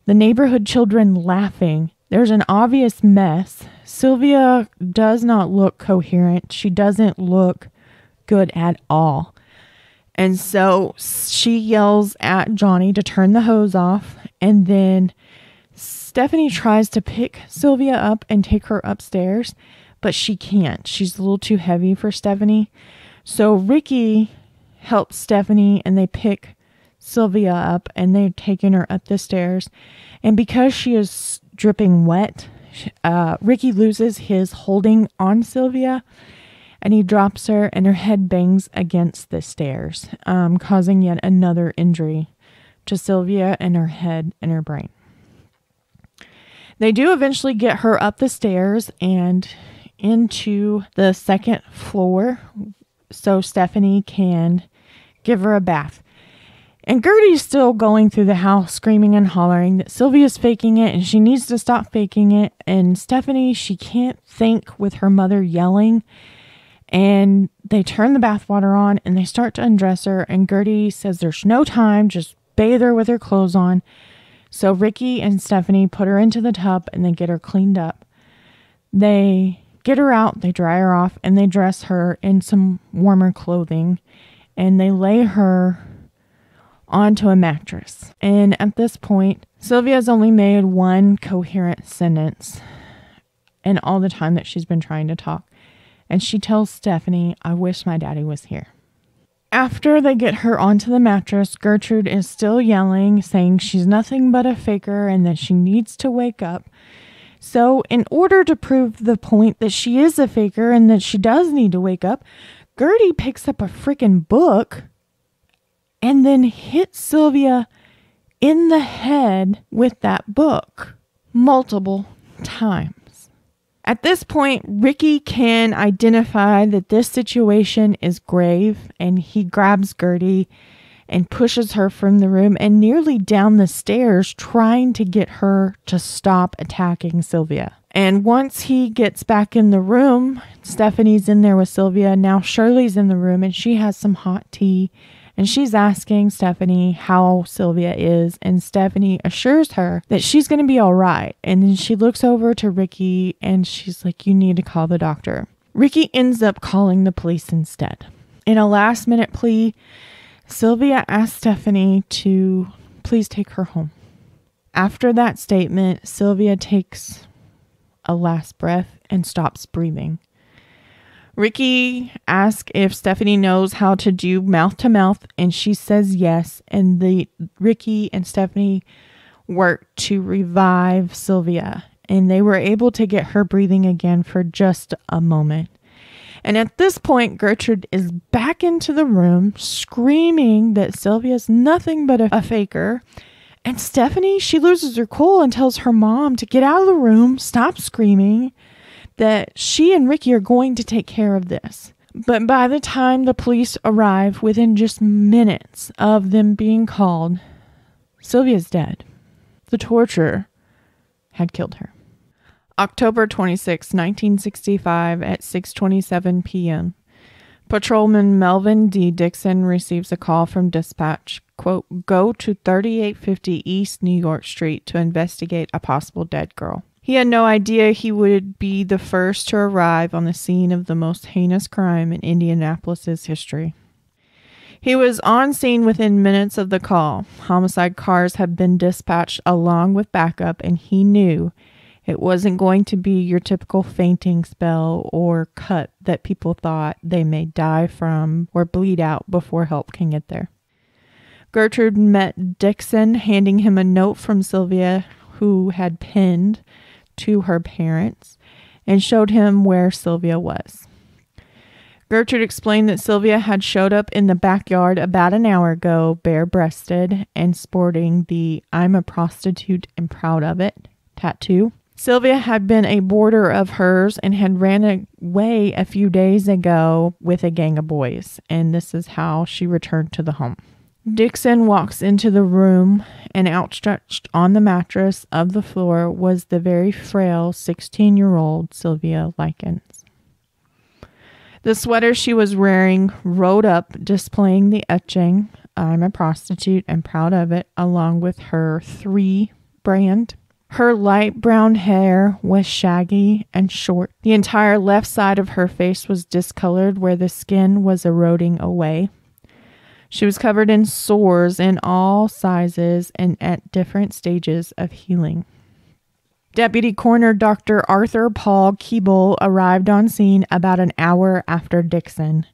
the neighborhood children laughing. There's an obvious mess. Sylvia does not look coherent. She doesn't look good at all. And so she yells at Johnny to turn the hose off, and then Stephanie tries to pick Sylvia up and take her upstairs, but she can't. She's a little too heavy for Stephanie. So Ricky helps Stephanie, and they pick Sylvia up, and they're taking her up the stairs. And because she is dripping wet, uh, Ricky loses his holding on Sylvia, and he drops her, and her head bangs against the stairs, um, causing yet another injury to Sylvia and her head and her brain. They do eventually get her up the stairs and into the second floor so Stephanie can give her a bath. And Gertie's still going through the house screaming and hollering that Sylvia's faking it and she needs to stop faking it. And Stephanie, she can't think with her mother yelling. And they turn the bathwater on and they start to undress her. And Gertie says there's no time, just bathe her with her clothes on. So Ricky and Stephanie put her into the tub and they get her cleaned up. They get her out, they dry her off, and they dress her in some warmer clothing. And they lay her onto a mattress. And at this point, Sylvia's only made one coherent sentence in all the time that she's been trying to talk. And she tells Stephanie, "I wish my daddy was here." After they get her onto the mattress, Gertrude is still yelling, saying she's nothing but a faker and that she needs to wake up. So in order to prove the point that she is a faker and that she does need to wake up, Gertie picks up a freaking book and then hits Sylvia in the head with that book multiple times. At this point, Ricky can identify that this situation is grave, and he grabs Gertie and pushes her from the room and nearly down the stairs, trying to get her to stop attacking Sylvia. And once he gets back in the room, Stephanie's in there with Sylvia. Now Shirley's in the room, and she has some hot tea, and she's asking Stephanie how Sylvia is, and Stephanie assures her that she's going to be all right. And then she looks over to Ricky and she's like, you need to call the doctor. Ricky ends up calling the police instead. In a last minute plea, Sylvia asks Stephanie to please take her home. After that statement, Sylvia takes a last breath and stops breathing. Ricky asks if Stephanie knows how to do mouth-to-mouth, and she says yes, and the Ricky and Stephanie work to revive Sylvia, and they were able to get her breathing again for just a moment. And at this point, Gertrude is back into the room screaming that Sylvia's nothing but a, a faker. And Stephanie, she loses her cool and tells her mom to get out of the room, stop screaming, that she and Ricky are going to take care of this. But by the time the police arrive, within just minutes of them being called, Sylvia's dead. The torturer had killed her. October twenty-sixth, nineteen sixty-five, at six twenty-seven p m, Patrolman Melvin D. Dixon receives a call from dispatch, quote, go to thirty-eight fifty East New York Street to investigate a possible dead girl. He had no idea he would be the first to arrive on the scene of the most heinous crime in Indianapolis's history. He was on scene within minutes of the call. Homicide cars had been dispatched along with backup, and he knew it wasn't going to be your typical fainting spell or cut that people thought they may die from or bleed out before help can get there. Gertrude met Dixon, handing him a note from Sylvia, who had pinned to her parents, and showed him where Sylvia was. Gertrude explained that Sylvia had showed up in the backyard about an hour ago, bare-breasted and sporting the I'm a prostitute and proud of it tattoo. Sylvia had been a boarder of hers and had ran away a few days ago with a gang of boys, and this is how she returned to the home. Dixon walks into the room, and outstretched on the mattress of the floor was the very frail sixteen-year-old Sylvia Likens. The sweater she was wearing rolled up, displaying the etching, I'm a prostitute and proud of it, along with her three brand. Her light brown hair was shaggy and short. The entire left side of her face was discolored where the skin was eroding away. She was covered in sores in all sizes and at different stages of healing. Deputy Coroner Doctor Arthur Paul Keeble arrived on scene about an hour after Dixon.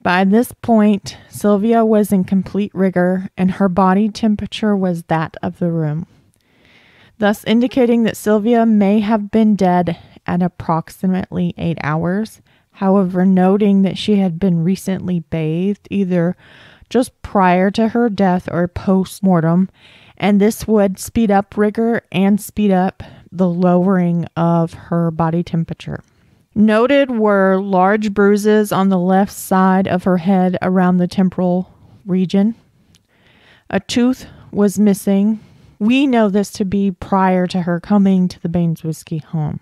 By this point, Sylvia was in complete rigor, and her body temperature was that of the room, thus indicating that Sylvia may have been dead at approximately eight hours, however noting that she had been recently bathed either just prior to her death or post-mortem, and this would speed up rigor and speed up the lowering of her body temperature. Noted were large bruises on the left side of her head around the temporal region. A tooth was missing. We know this to be prior to her coming to the Baines Whiskey home.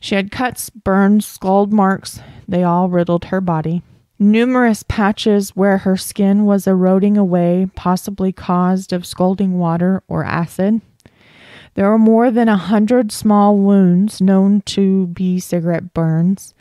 She had cuts, burns, scald marks. They all riddled her body. Numerous patches where her skin was eroding away, possibly caused of scalding water or acid. There were more than a hundred small wounds known to be cigarette burns,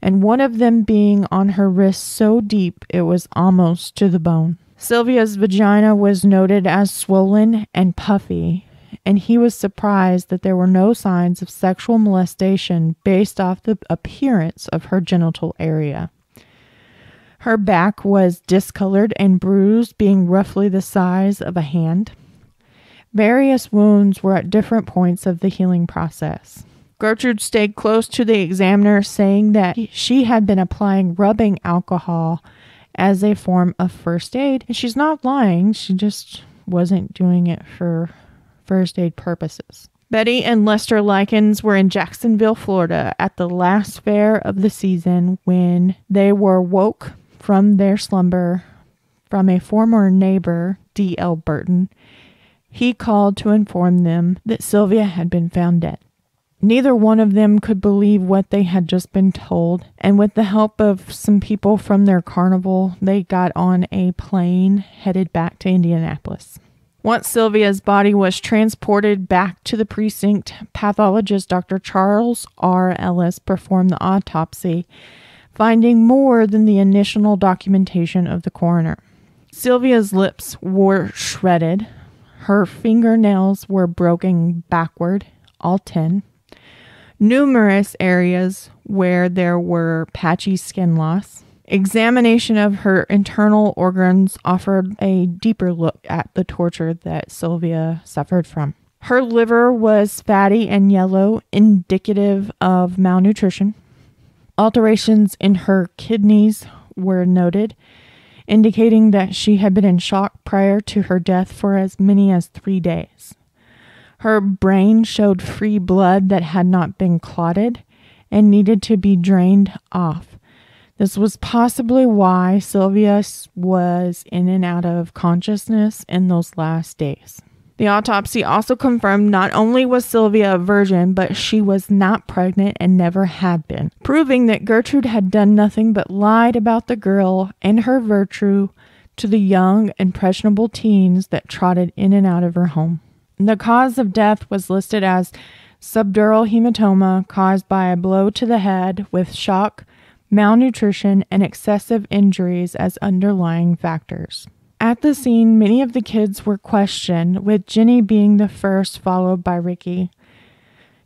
and one of them being on her wrist so deep it was almost to the bone. Sylvia's vagina was noted as swollen and puffy, and he was surprised that there were no signs of sexual molestation based off the appearance of her genital area. Her back was discolored and bruised, being roughly the size of a hand. Various wounds were at different points of the healing process. Gertrude stayed close to the examiner, saying that she had been applying rubbing alcohol as a form of first aid, and she's not lying, she just wasn't doing it for first aid purposes. Betty and Lester Likens were in Jacksonville, Florida at the last fair of the season when they were woke from their slumber from a former neighbor, D L Burton. He called to inform them that Sylvia had been found dead. Neither one of them could believe what they had just been told, and with the help of some people from their carnival, they got on a plane headed back to Indianapolis. Once Sylvia's body was transported back to the precinct, pathologist Doctor Charles R. Ellis performed the autopsy, finding more than the initial documentation of the coroner. Sylvia's lips were shredded, her fingernails were broken backward, all ten. Numerous areas where there were patchy skin loss. Examination of her internal organs offered a deeper look at the torture that Sylvia suffered from. Her liver was fatty and yellow, indicative of malnutrition. Alterations in her kidneys were noted, indicating that she had been in shock prior to her death for as many as three days. Her brain showed free blood that had not been clotted and needed to be drained off. This was possibly why Sylvia was in and out of consciousness in those last days. The autopsy also confirmed not only was Sylvia a virgin, but she was not pregnant and never had been, proving that Gertrude had done nothing but lied about the girl and her virtue to the young, impressionable teens that trotted in and out of her home. The cause of death was listed as subdural hematoma caused by a blow to the head with shock, malnutrition, and excessive injuries as underlying factors. At the scene, many of the kids were questioned, with Jenny being the first, followed by Ricky.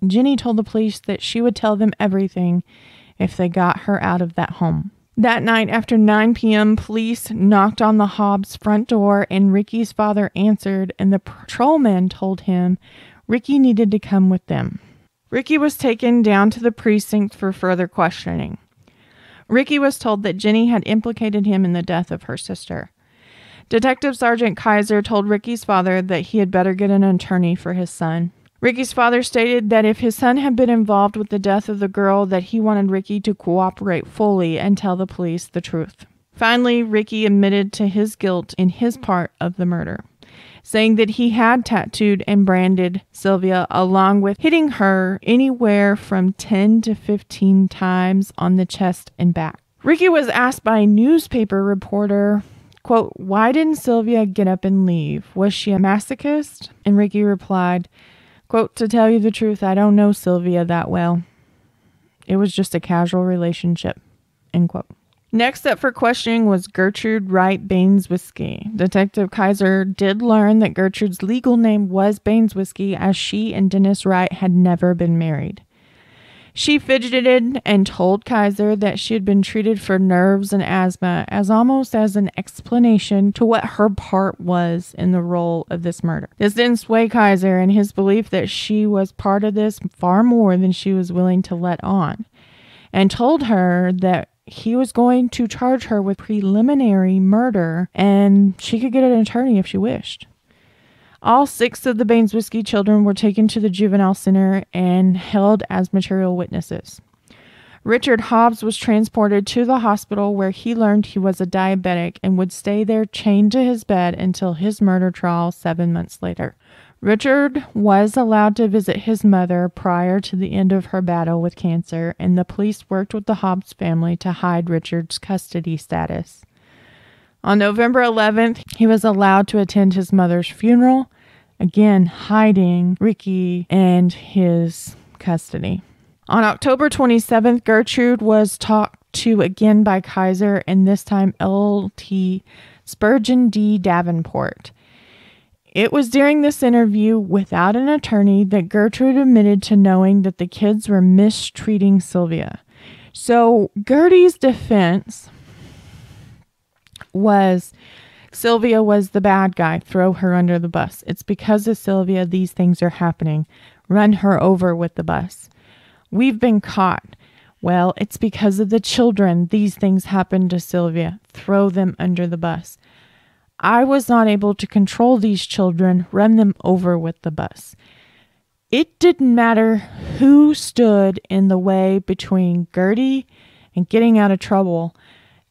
Jenny told the police that she would tell them everything if they got her out of that home. That night after nine p.m., police knocked on the Hobbs' front door and Ricky's father answered, and the patrolman told him Ricky needed to come with them. Ricky was taken down to the precinct for further questioning. Ricky was told that Jenny had implicated him in the death of her sister. Detective Sergeant Kaiser told Ricky's father that he had better get an attorney for his son. Ricky's father stated that if his son had been involved with the death of the girl, that he wanted Ricky to cooperate fully and tell the police the truth. Finally, Ricky admitted to his guilt in his part of the murder, saying that he had tattooed and branded Sylvia along with hitting her anywhere from ten to fifteen times on the chest and back. Ricky was asked by a newspaper reporter, quote, "Why didn't Sylvia get up and leave? Was she a masochist?" And Ricky replied, quote, "To tell you the truth, I don't know Sylvia that well. It was just a casual relationship," end quote. Next up for questioning was Gertrude Wright Baines Whiskey. Detective Kaiser did learn that Gertrude's legal name was Baines Whiskey, as she and Dennis Wright had never been married. She fidgeted and told Kaiser that she had been treated for nerves and asthma, as almost as an explanation to what her part was in the role of this murder. This didn't sway Kaiser in his belief that she was part of this far more than she was willing to let on, and told her that he was going to charge her with preliminary murder and she could get an attorney if she wished. All six of the Baines Whiskey children were taken to the juvenile center and held as material witnesses. Richard Hobbs was transported to the hospital where he learned he was a diabetic and would stay there chained to his bed until his murder trial seven months later. Richard was allowed to visit his mother prior to the end of her battle with cancer, and the police worked with the Hobbs family to hide Richard's custody status. On November eleventh, he was allowed to attend his mother's funeral, again hiding Ricky and his custody. On October twenty-seventh, Gertrude was talked to again by Kaiser, and this time L T Spurgeon D Davenport. It was during this interview without an attorney that Gertrude admitted to knowing that the kids were mistreating Sylvia. So Gertie's defense was Sylvia was the bad guy. Throw her under the bus. It's because of Sylvia these things are happening. Run her over with the bus. We've been caught. Well, it's because of the children these things happened to Sylvia. Throw them under the bus. I was not able to control these children, run them over with the bus. It didn't matter who stood in the way between Gertie and getting out of trouble.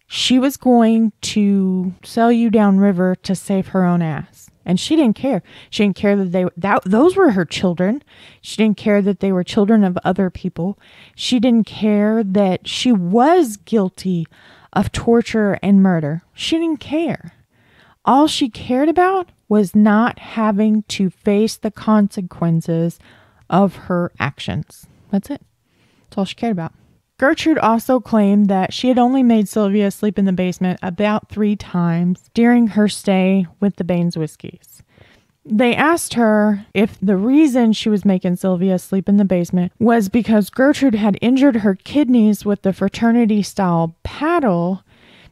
She was going to sell you downriver to save her own ass. And she didn't care. She didn't care that they were, that those were her children. She didn't care that they were children of other people. She didn't care that she was guilty of torture and murder. She didn't care. All she cared about was not having to face the consequences of her actions. That's it. That's all she cared about. Gertrude also claimed that she had only made Sylvia sleep in the basement about three times during her stay with the Baines Whiskies. They asked her if the reason she was making Sylvia sleep in the basement was because Gertrude had injured her kidneys with the fraternity-style paddle,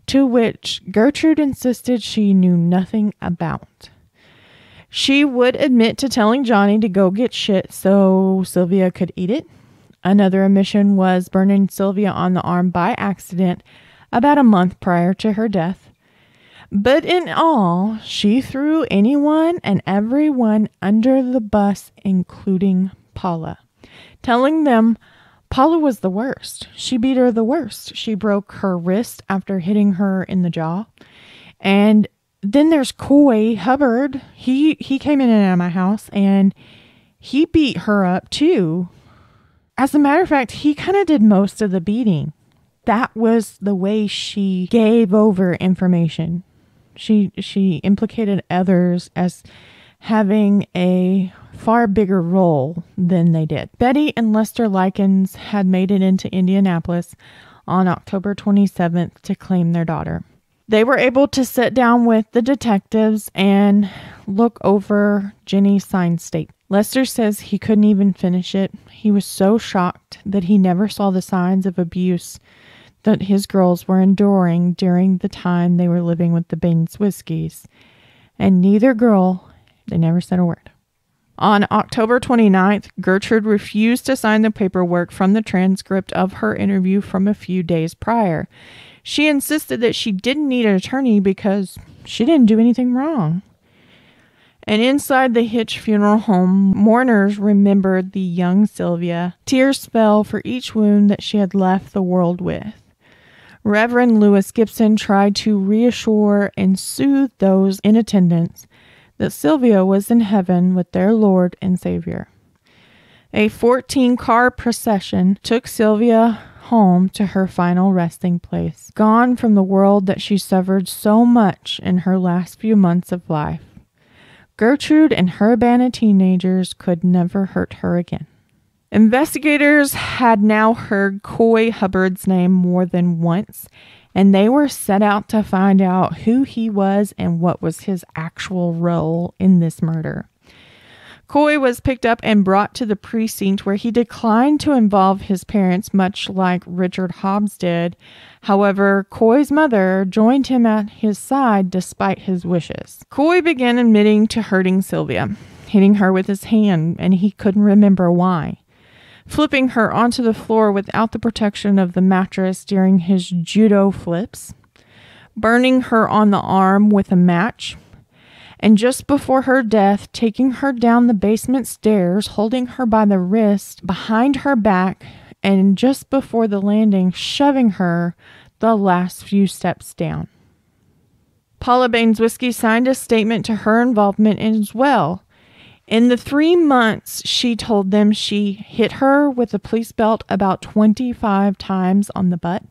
to which Gertrude insisted she knew nothing about. She would admit to telling Johnny to go get shit so Sylvia could eat it. Another omission was burning Sylvia on the arm by accident about a month prior to her death. But in all, she threw anyone and everyone under the bus, including Paula, telling them Paula was the worst. She beat her the worst. She broke her wrist after hitting her in the jaw. And then there's Coy Hubbard. He, he came in and out of my house, and he beat her up too. As a matter of fact, he kind of did most of the beating. That was the way she gave over information. She she implicated others as having a far bigger role than they did. Betty and Lester Likens had made it into Indianapolis on October twenty-seventh to claim their daughter. They were able to sit down with the detectives and look over Jenny's signed statement. Lester says he couldn't even finish it. He was so shocked that he never saw the signs of abuse that his girls were enduring during the time they were living with the Baines Whiskies. And neither girl, they never said a word. On October twenty-ninth, Gertrude refused to sign the paperwork from the transcript of her interview from a few days prior. She insisted that she didn't need an attorney because she didn't do anything wrong. And inside the Hitch Funeral Home, mourners remembered the young Sylvia. Tears fell for each wound that she had left the world with. Reverend Lewis Gibson tried to reassure and soothe those in attendance that Sylvia was in heaven with their Lord and Savior. A fourteen-car procession took Sylvia home to her final resting place, gone from the world that she suffered so much in her last few months of life. Gertrude and her band of teenagers could never hurt her again. Investigators had now heard Coy Hubbard's name more than once, and they were set out to find out who he was and what was his actual role in this murder. Coy was picked up and brought to the precinct, where he declined to involve his parents, much like Richard Hobbs did. However, Coy's mother joined him at his side despite his wishes. Coy began admitting to hurting Sylvia, hitting her with his hand, and he couldn't remember why, flipping her onto the floor without the protection of the mattress during his judo flips, burning her on the arm with a match, and just before her death, taking her down the basement stairs, holding her by the wrist behind her back, and just before the landing, shoving her the last few steps down. Paula Baines Whiskey signed a statement to her involvement as well. In the three months, she told them she hit her with a police belt about twenty-five times on the butt.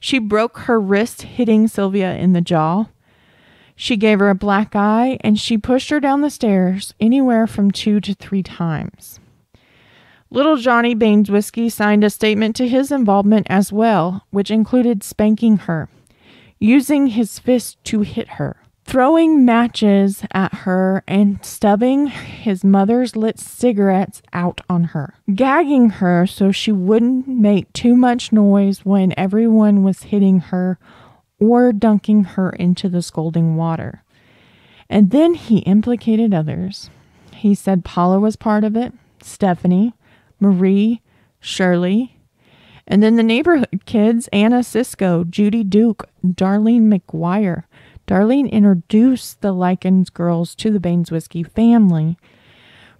She broke her wrist hitting Sylvia in the jaw. She gave her a black eye, and she pushed her down the stairs anywhere from two to three times. Little Johnny Baines Whiskey signed a statement to his involvement as well, which included spanking her, using his fist to hit her, throwing matches at her, and stubbing his mother's lit cigarettes out on her, gagging her so she wouldn't make too much noise when everyone was hitting her or dunking her into the scalding water. And then he implicated others. He said Paula was part of it, Stephanie, Marie, Shirley, and then the neighborhood kids, Anna Siscoe, Judy Duke, Darlene McGuire. Darlene introduced the Likens girls to the Baines Whiskey family.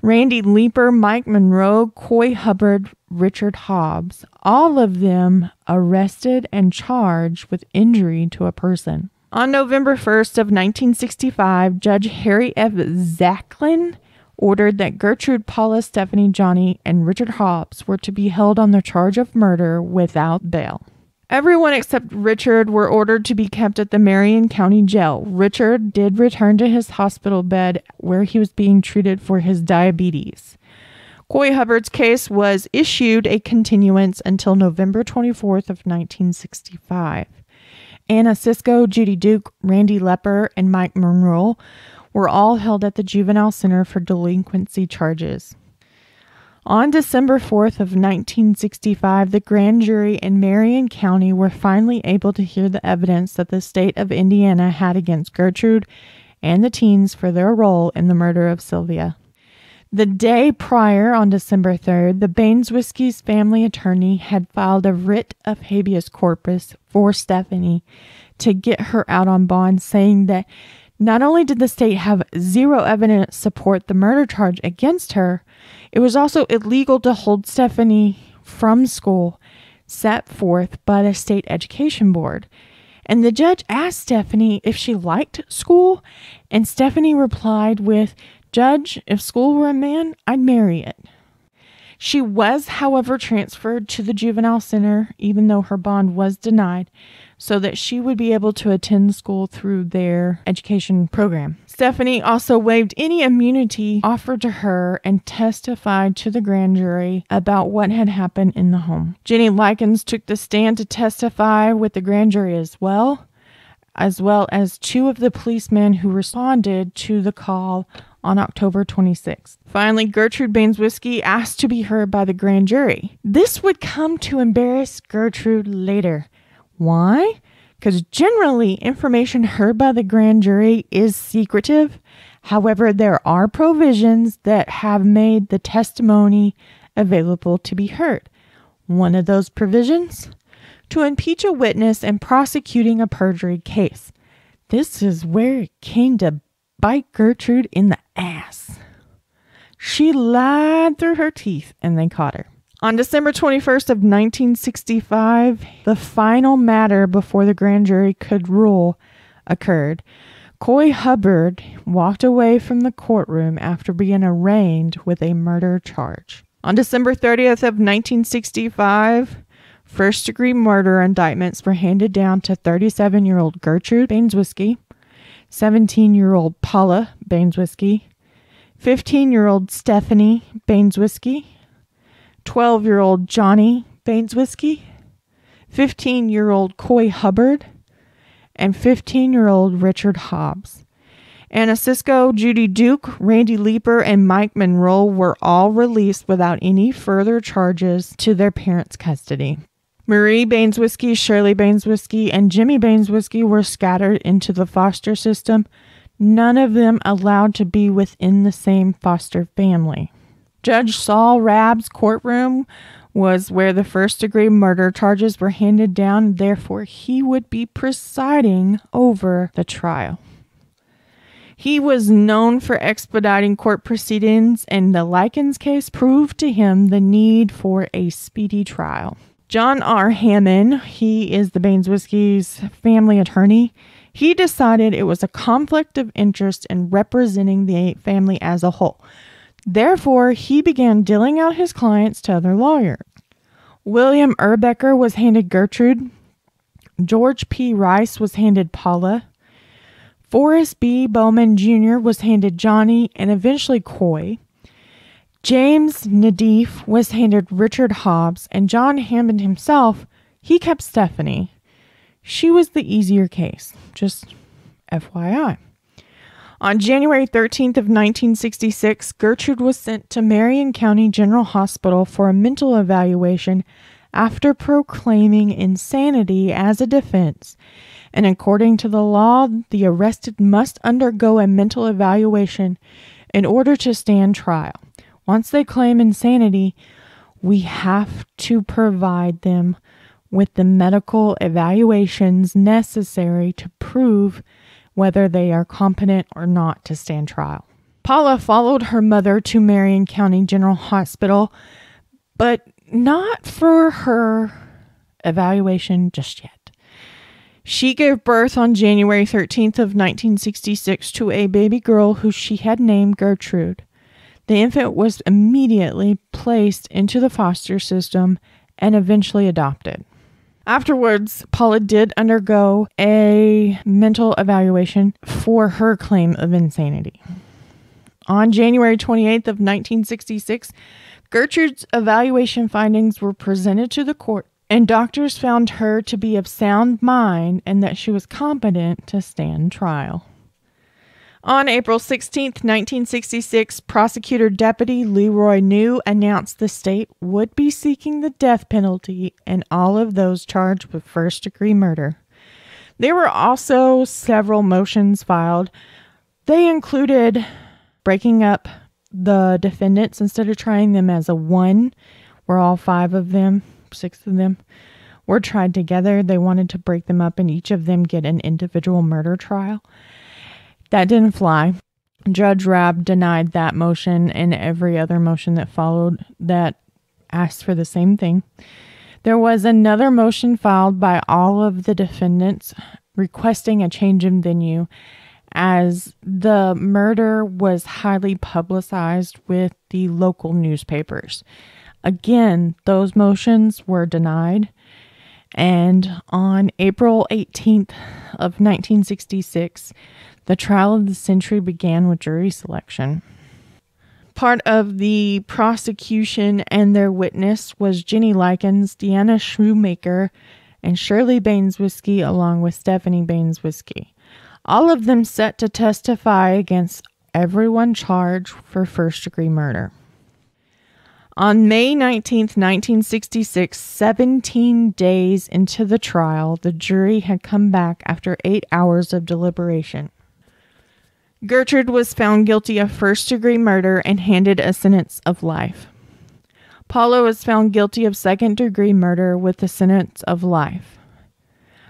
Randy Lepper, Mike Monroe, Coy Hubbard, Richard Hobbs, all of them arrested and charged with injury to a person. On November first of nineteen sixty-five, Judge Harry F. Zacklin ordered that Gertrude, Paula, Stephanie, Johnny, and Richard Hobbs were to be held on the charge of murder without bail. Everyone except Richard were ordered to be kept at the Marion County Jail. Richard did return to his hospital bed where he was being treated for his diabetes. Coy Hubbard's case was issued a continuance until November twenty-fourth of nineteen sixty-five. Anna Siscoe, Judy Duke, Randy Lepper, and Mike Monroe were all held at the Juvenile Center for delinquency charges. On December fourth of nineteen sixty-five, the grand jury in Marion County were finally able to hear the evidence that the state of Indiana had against Gertrude and the teens for their role in the murder of Sylvia. The day prior, on December third, the Baines Whiskey's family attorney had filed a writ of habeas corpus for Stephanie to get her out on bond, saying that not only did the state have zero evidence support the murder charge against her, it was also illegal to hold Stephanie from school set forth by the State Education Board. And the judge asked Stephanie if she liked school, and Stephanie replied with, "Judge, if school were a man, I'd marry it." She was, however, transferred to the juvenile center, even though her bond was denied, so that she would be able to attend school through their education program. Stephanie also waived any immunity offered to her and testified to the grand jury about what had happened in the home. Jenny Likens took the stand to testify with the grand jury as well, as well as two of the policemen who responded to the call on October twenty-sixth. Finally, Gertrude Baniszewski Whiskey asked to be heard by the grand jury. This would come to embarrass Gertrude later. Why? Because generally, information heard by the grand jury is secretive. However, there are provisions that have made the testimony available to be heard. One of those provisions? To impeach a witness in prosecuting a perjury case. This is where it came to bite Gertrude in the ass. She lied through her teeth and they caught her. On December twenty-first of nineteen sixty-five, the final matter before the grand jury could rule occurred. Coy Hubbard walked away from the courtroom after being arraigned with a murder charge. On December thirtieth of nineteen sixty-five, first-degree murder indictments were handed down to thirty-seven-year-old Gertrude Baines Whiskey, seventeen-year-old Paula Baines Whiskey, fifteen-year-old Stephanie Baines Whiskey, twelve-year-old Johnny Baines Whiskey, fifteen-year-old Coy Hubbard, and fifteen-year-old Richard Hobbs. Anna Siscoe, Judy Duke, Randy Lepper, and Mike Monroe were all released without any further charges to their parents' custody. Marie Baines Whiskey, Shirley Baines Whiskey, and Jimmy Baines Whiskey were scattered into the foster system, none of them allowed to be within the same foster family. Judge Saul Rabb's courtroom was where the first-degree murder charges were handed down, therefore he would be presiding over the trial. He was known for expediting court proceedings, and the Likens case proved to him the need for a speedy trial. John R. Hammond, he is the Baines Whiskey's family attorney, he decided it was a conflict of interest in representing the family as a whole. Therefore, he began dealing out his clients to other lawyers. William Erbecker was handed Gertrude, George P. Rice was handed Paula, Forrest B. Bowman Junior was handed Johnny and eventually Coy, James Nadief was handed Richard Hobbs, and John Hammond himself, he kept Stephanie. She was the easier case, just F Y I. On January thirteenth of nineteen sixty-six, Gertrude was sent to Marion County General Hospital for a mental evaluation after proclaiming insanity as a defense, and according to the law, the arrested must undergo a mental evaluation in order to stand trial. Once they claim insanity, we have to provide them with the medical evaluations necessary to prove whether they are competent or not to stand trial. Paula followed her mother to Marion County General Hospital, but not for her evaluation just yet. She gave birth on January thirteenth of nineteen sixty-six to a baby girl who she had named Gertrude. The infant was immediately placed into the foster system and eventually adopted. Afterwards, Paula did undergo a mental evaluation for her claim of insanity. On January twenty-eighth of nineteen sixty-six, Gertrude's evaluation findings were presented to the court, and doctors found her to be of sound mind and that she was competent to stand trial. On April sixteenth, nineteen sixty-six, Prosecutor Deputy Leroy New announced the state would be seeking the death penalty and all of those charged with first-degree murder. There were also several motions filed. They included breaking up the defendants instead of trying them as a one, where all five of them, six of them, were tried together. They wanted to break them up and each of them get an individual murder trial. That didn't fly. Judge Rabb denied that motion and every other motion that followed that asked for the same thing. There was another motion filed by all of the defendants requesting a change in venue, as the murder was highly publicized with the local newspapers. Again, those motions were denied. And on April eighteenth of nineteen sixty-six, the trial of the century began with jury selection. Part of the prosecution and their witness was Jenny Likens, Deanna Shoemaker, and Shirley Baines Whiskey, along with Stephanie Baines Whiskey. All of them set to testify against everyone charged for first-degree murder. On May nineteenth, nineteen sixty-six, seventeen days into the trial, the jury had come back after eight hours of deliberation. Gertrude was found guilty of first-degree murder and handed a sentence of life. Paula was found guilty of second-degree murder with a sentence of life.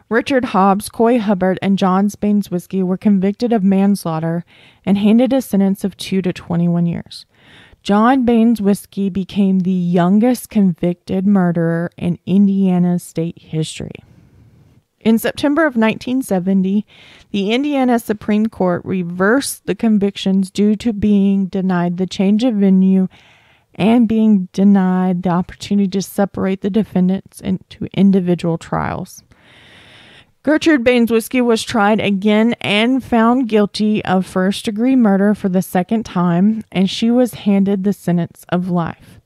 Richard Hobbs, Coy Hubbard, and John Baines Whiskey were convicted of manslaughter and handed a sentence of two to twenty-one years. John Baines Whiskey became the youngest convicted murderer in Indiana's state history. In September of nineteen seventy, the Indiana Supreme Court reversed the convictions due to being denied the change of venue and being denied the opportunity to separate the defendants into individual trials. Gertrude Baines Whiskey was tried again and found guilty of first-degree murder for the second time, and she was handed the sentence of life.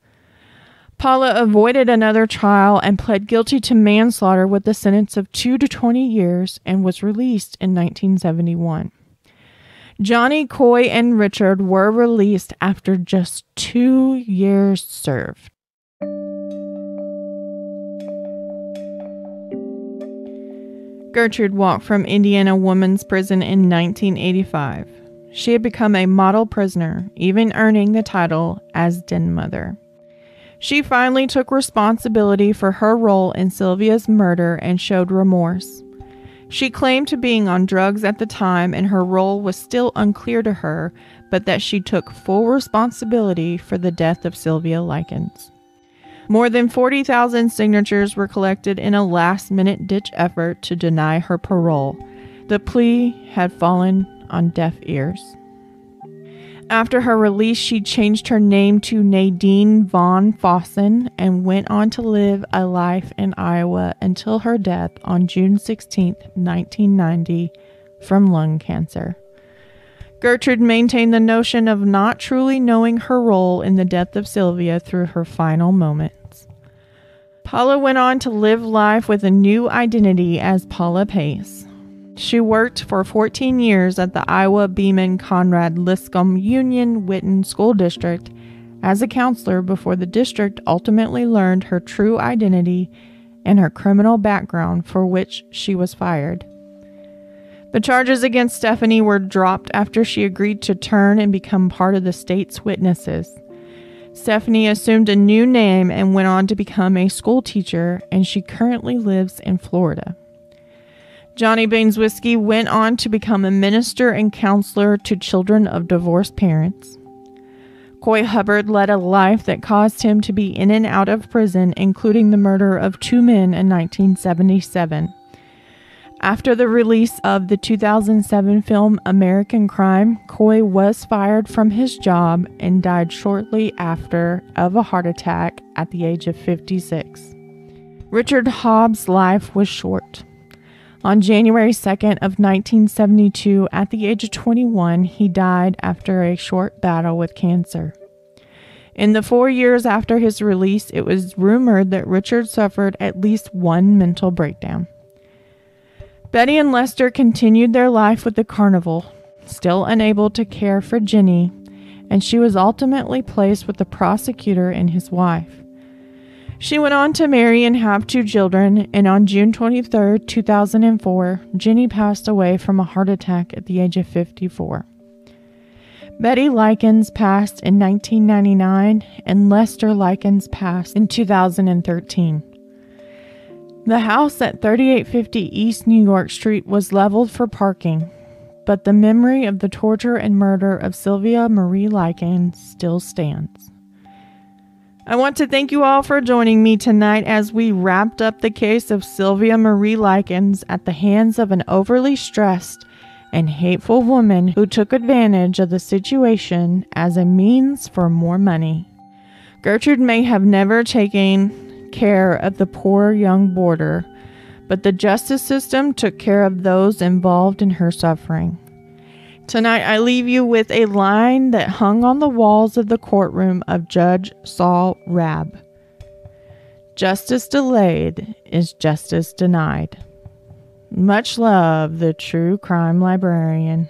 Paula avoided another trial and pled guilty to manslaughter with a sentence of two to twenty years and was released in nineteen seventy-one. Johnny, Coy, and Richard were released after just two years served. Gertrude walked from Indiana Women's Prison in nineteen eighty-five. She had become a model prisoner, even earning the title as den mother. She finally took responsibility for her role in Sylvia's murder and showed remorse. She claimed to being on drugs at the time and her role was still unclear to her, but that she took full responsibility for the death of Sylvia Likens. More than forty thousand signatures were collected in a last-minute ditch effort to deny her parole. The plea had fallen on deaf ears. After her release, she changed her name to Nadine Von Fossen and went on to live a life in Iowa until her death on June sixteenth, nineteen ninety, from lung cancer. Gertrude maintained the notion of not truly knowing her role in the death of Sylvia through her final moments. Paula went on to live life with a new identity as Paula Pace. She worked for fourteen years at the Iowa Beeman Conrad Liscomb Union Witten School District as a counselor before the district ultimately learned her true identity and her criminal background, for which she was fired. The charges against Stephanie were dropped after she agreed to turn and become part of the state's witnesses. Stephanie assumed a new name and went on to become a school teacher, and she currently lives in Florida. Johnny Baines Whiskey went on to become a minister and counselor to children of divorced parents. Coy Hubbard led a life that caused him to be in and out of prison, including the murder of two men in nineteen seventy-seven. After the release of the two thousand seven film American Crime, Coy was fired from his job and died shortly after of a heart attack at the age of fifty-six. Richard Hobbs' life was short. On January second of nineteen seventy-two, at the age of twenty-one, he died after a short battle with cancer. In the four years after his release, it was rumored that Richard suffered at least one mental breakdown. Betty and Lester continued their life with the carnival, still unable to care for Jenny, and she was ultimately placed with the prosecutor and his wife. She went on to marry and have two children, and on June twenty-third, two thousand four, Jenny passed away from a heart attack at the age of fifty-four. Betty Likens passed in nineteen ninety-nine, and Lester Likens passed in two thousand thirteen. The house at thirty-eight fifty East New York Street was leveled for parking, but the memory of the torture and murder of Sylvia Marie Likens still stands. I want to thank you all for joining me tonight as we wrapped up the case of Sylvia Marie Likens at the hands of an overly stressed and hateful woman who took advantage of the situation as a means for more money. Gertrude may have never taken care of the poor young boarder, but the justice system took care of those involved in her suffering. Tonight, I leave you with a line that hung on the walls of the courtroom of Judge Saul Rabb. Justice delayed is justice denied. Much love, the true crime librarian.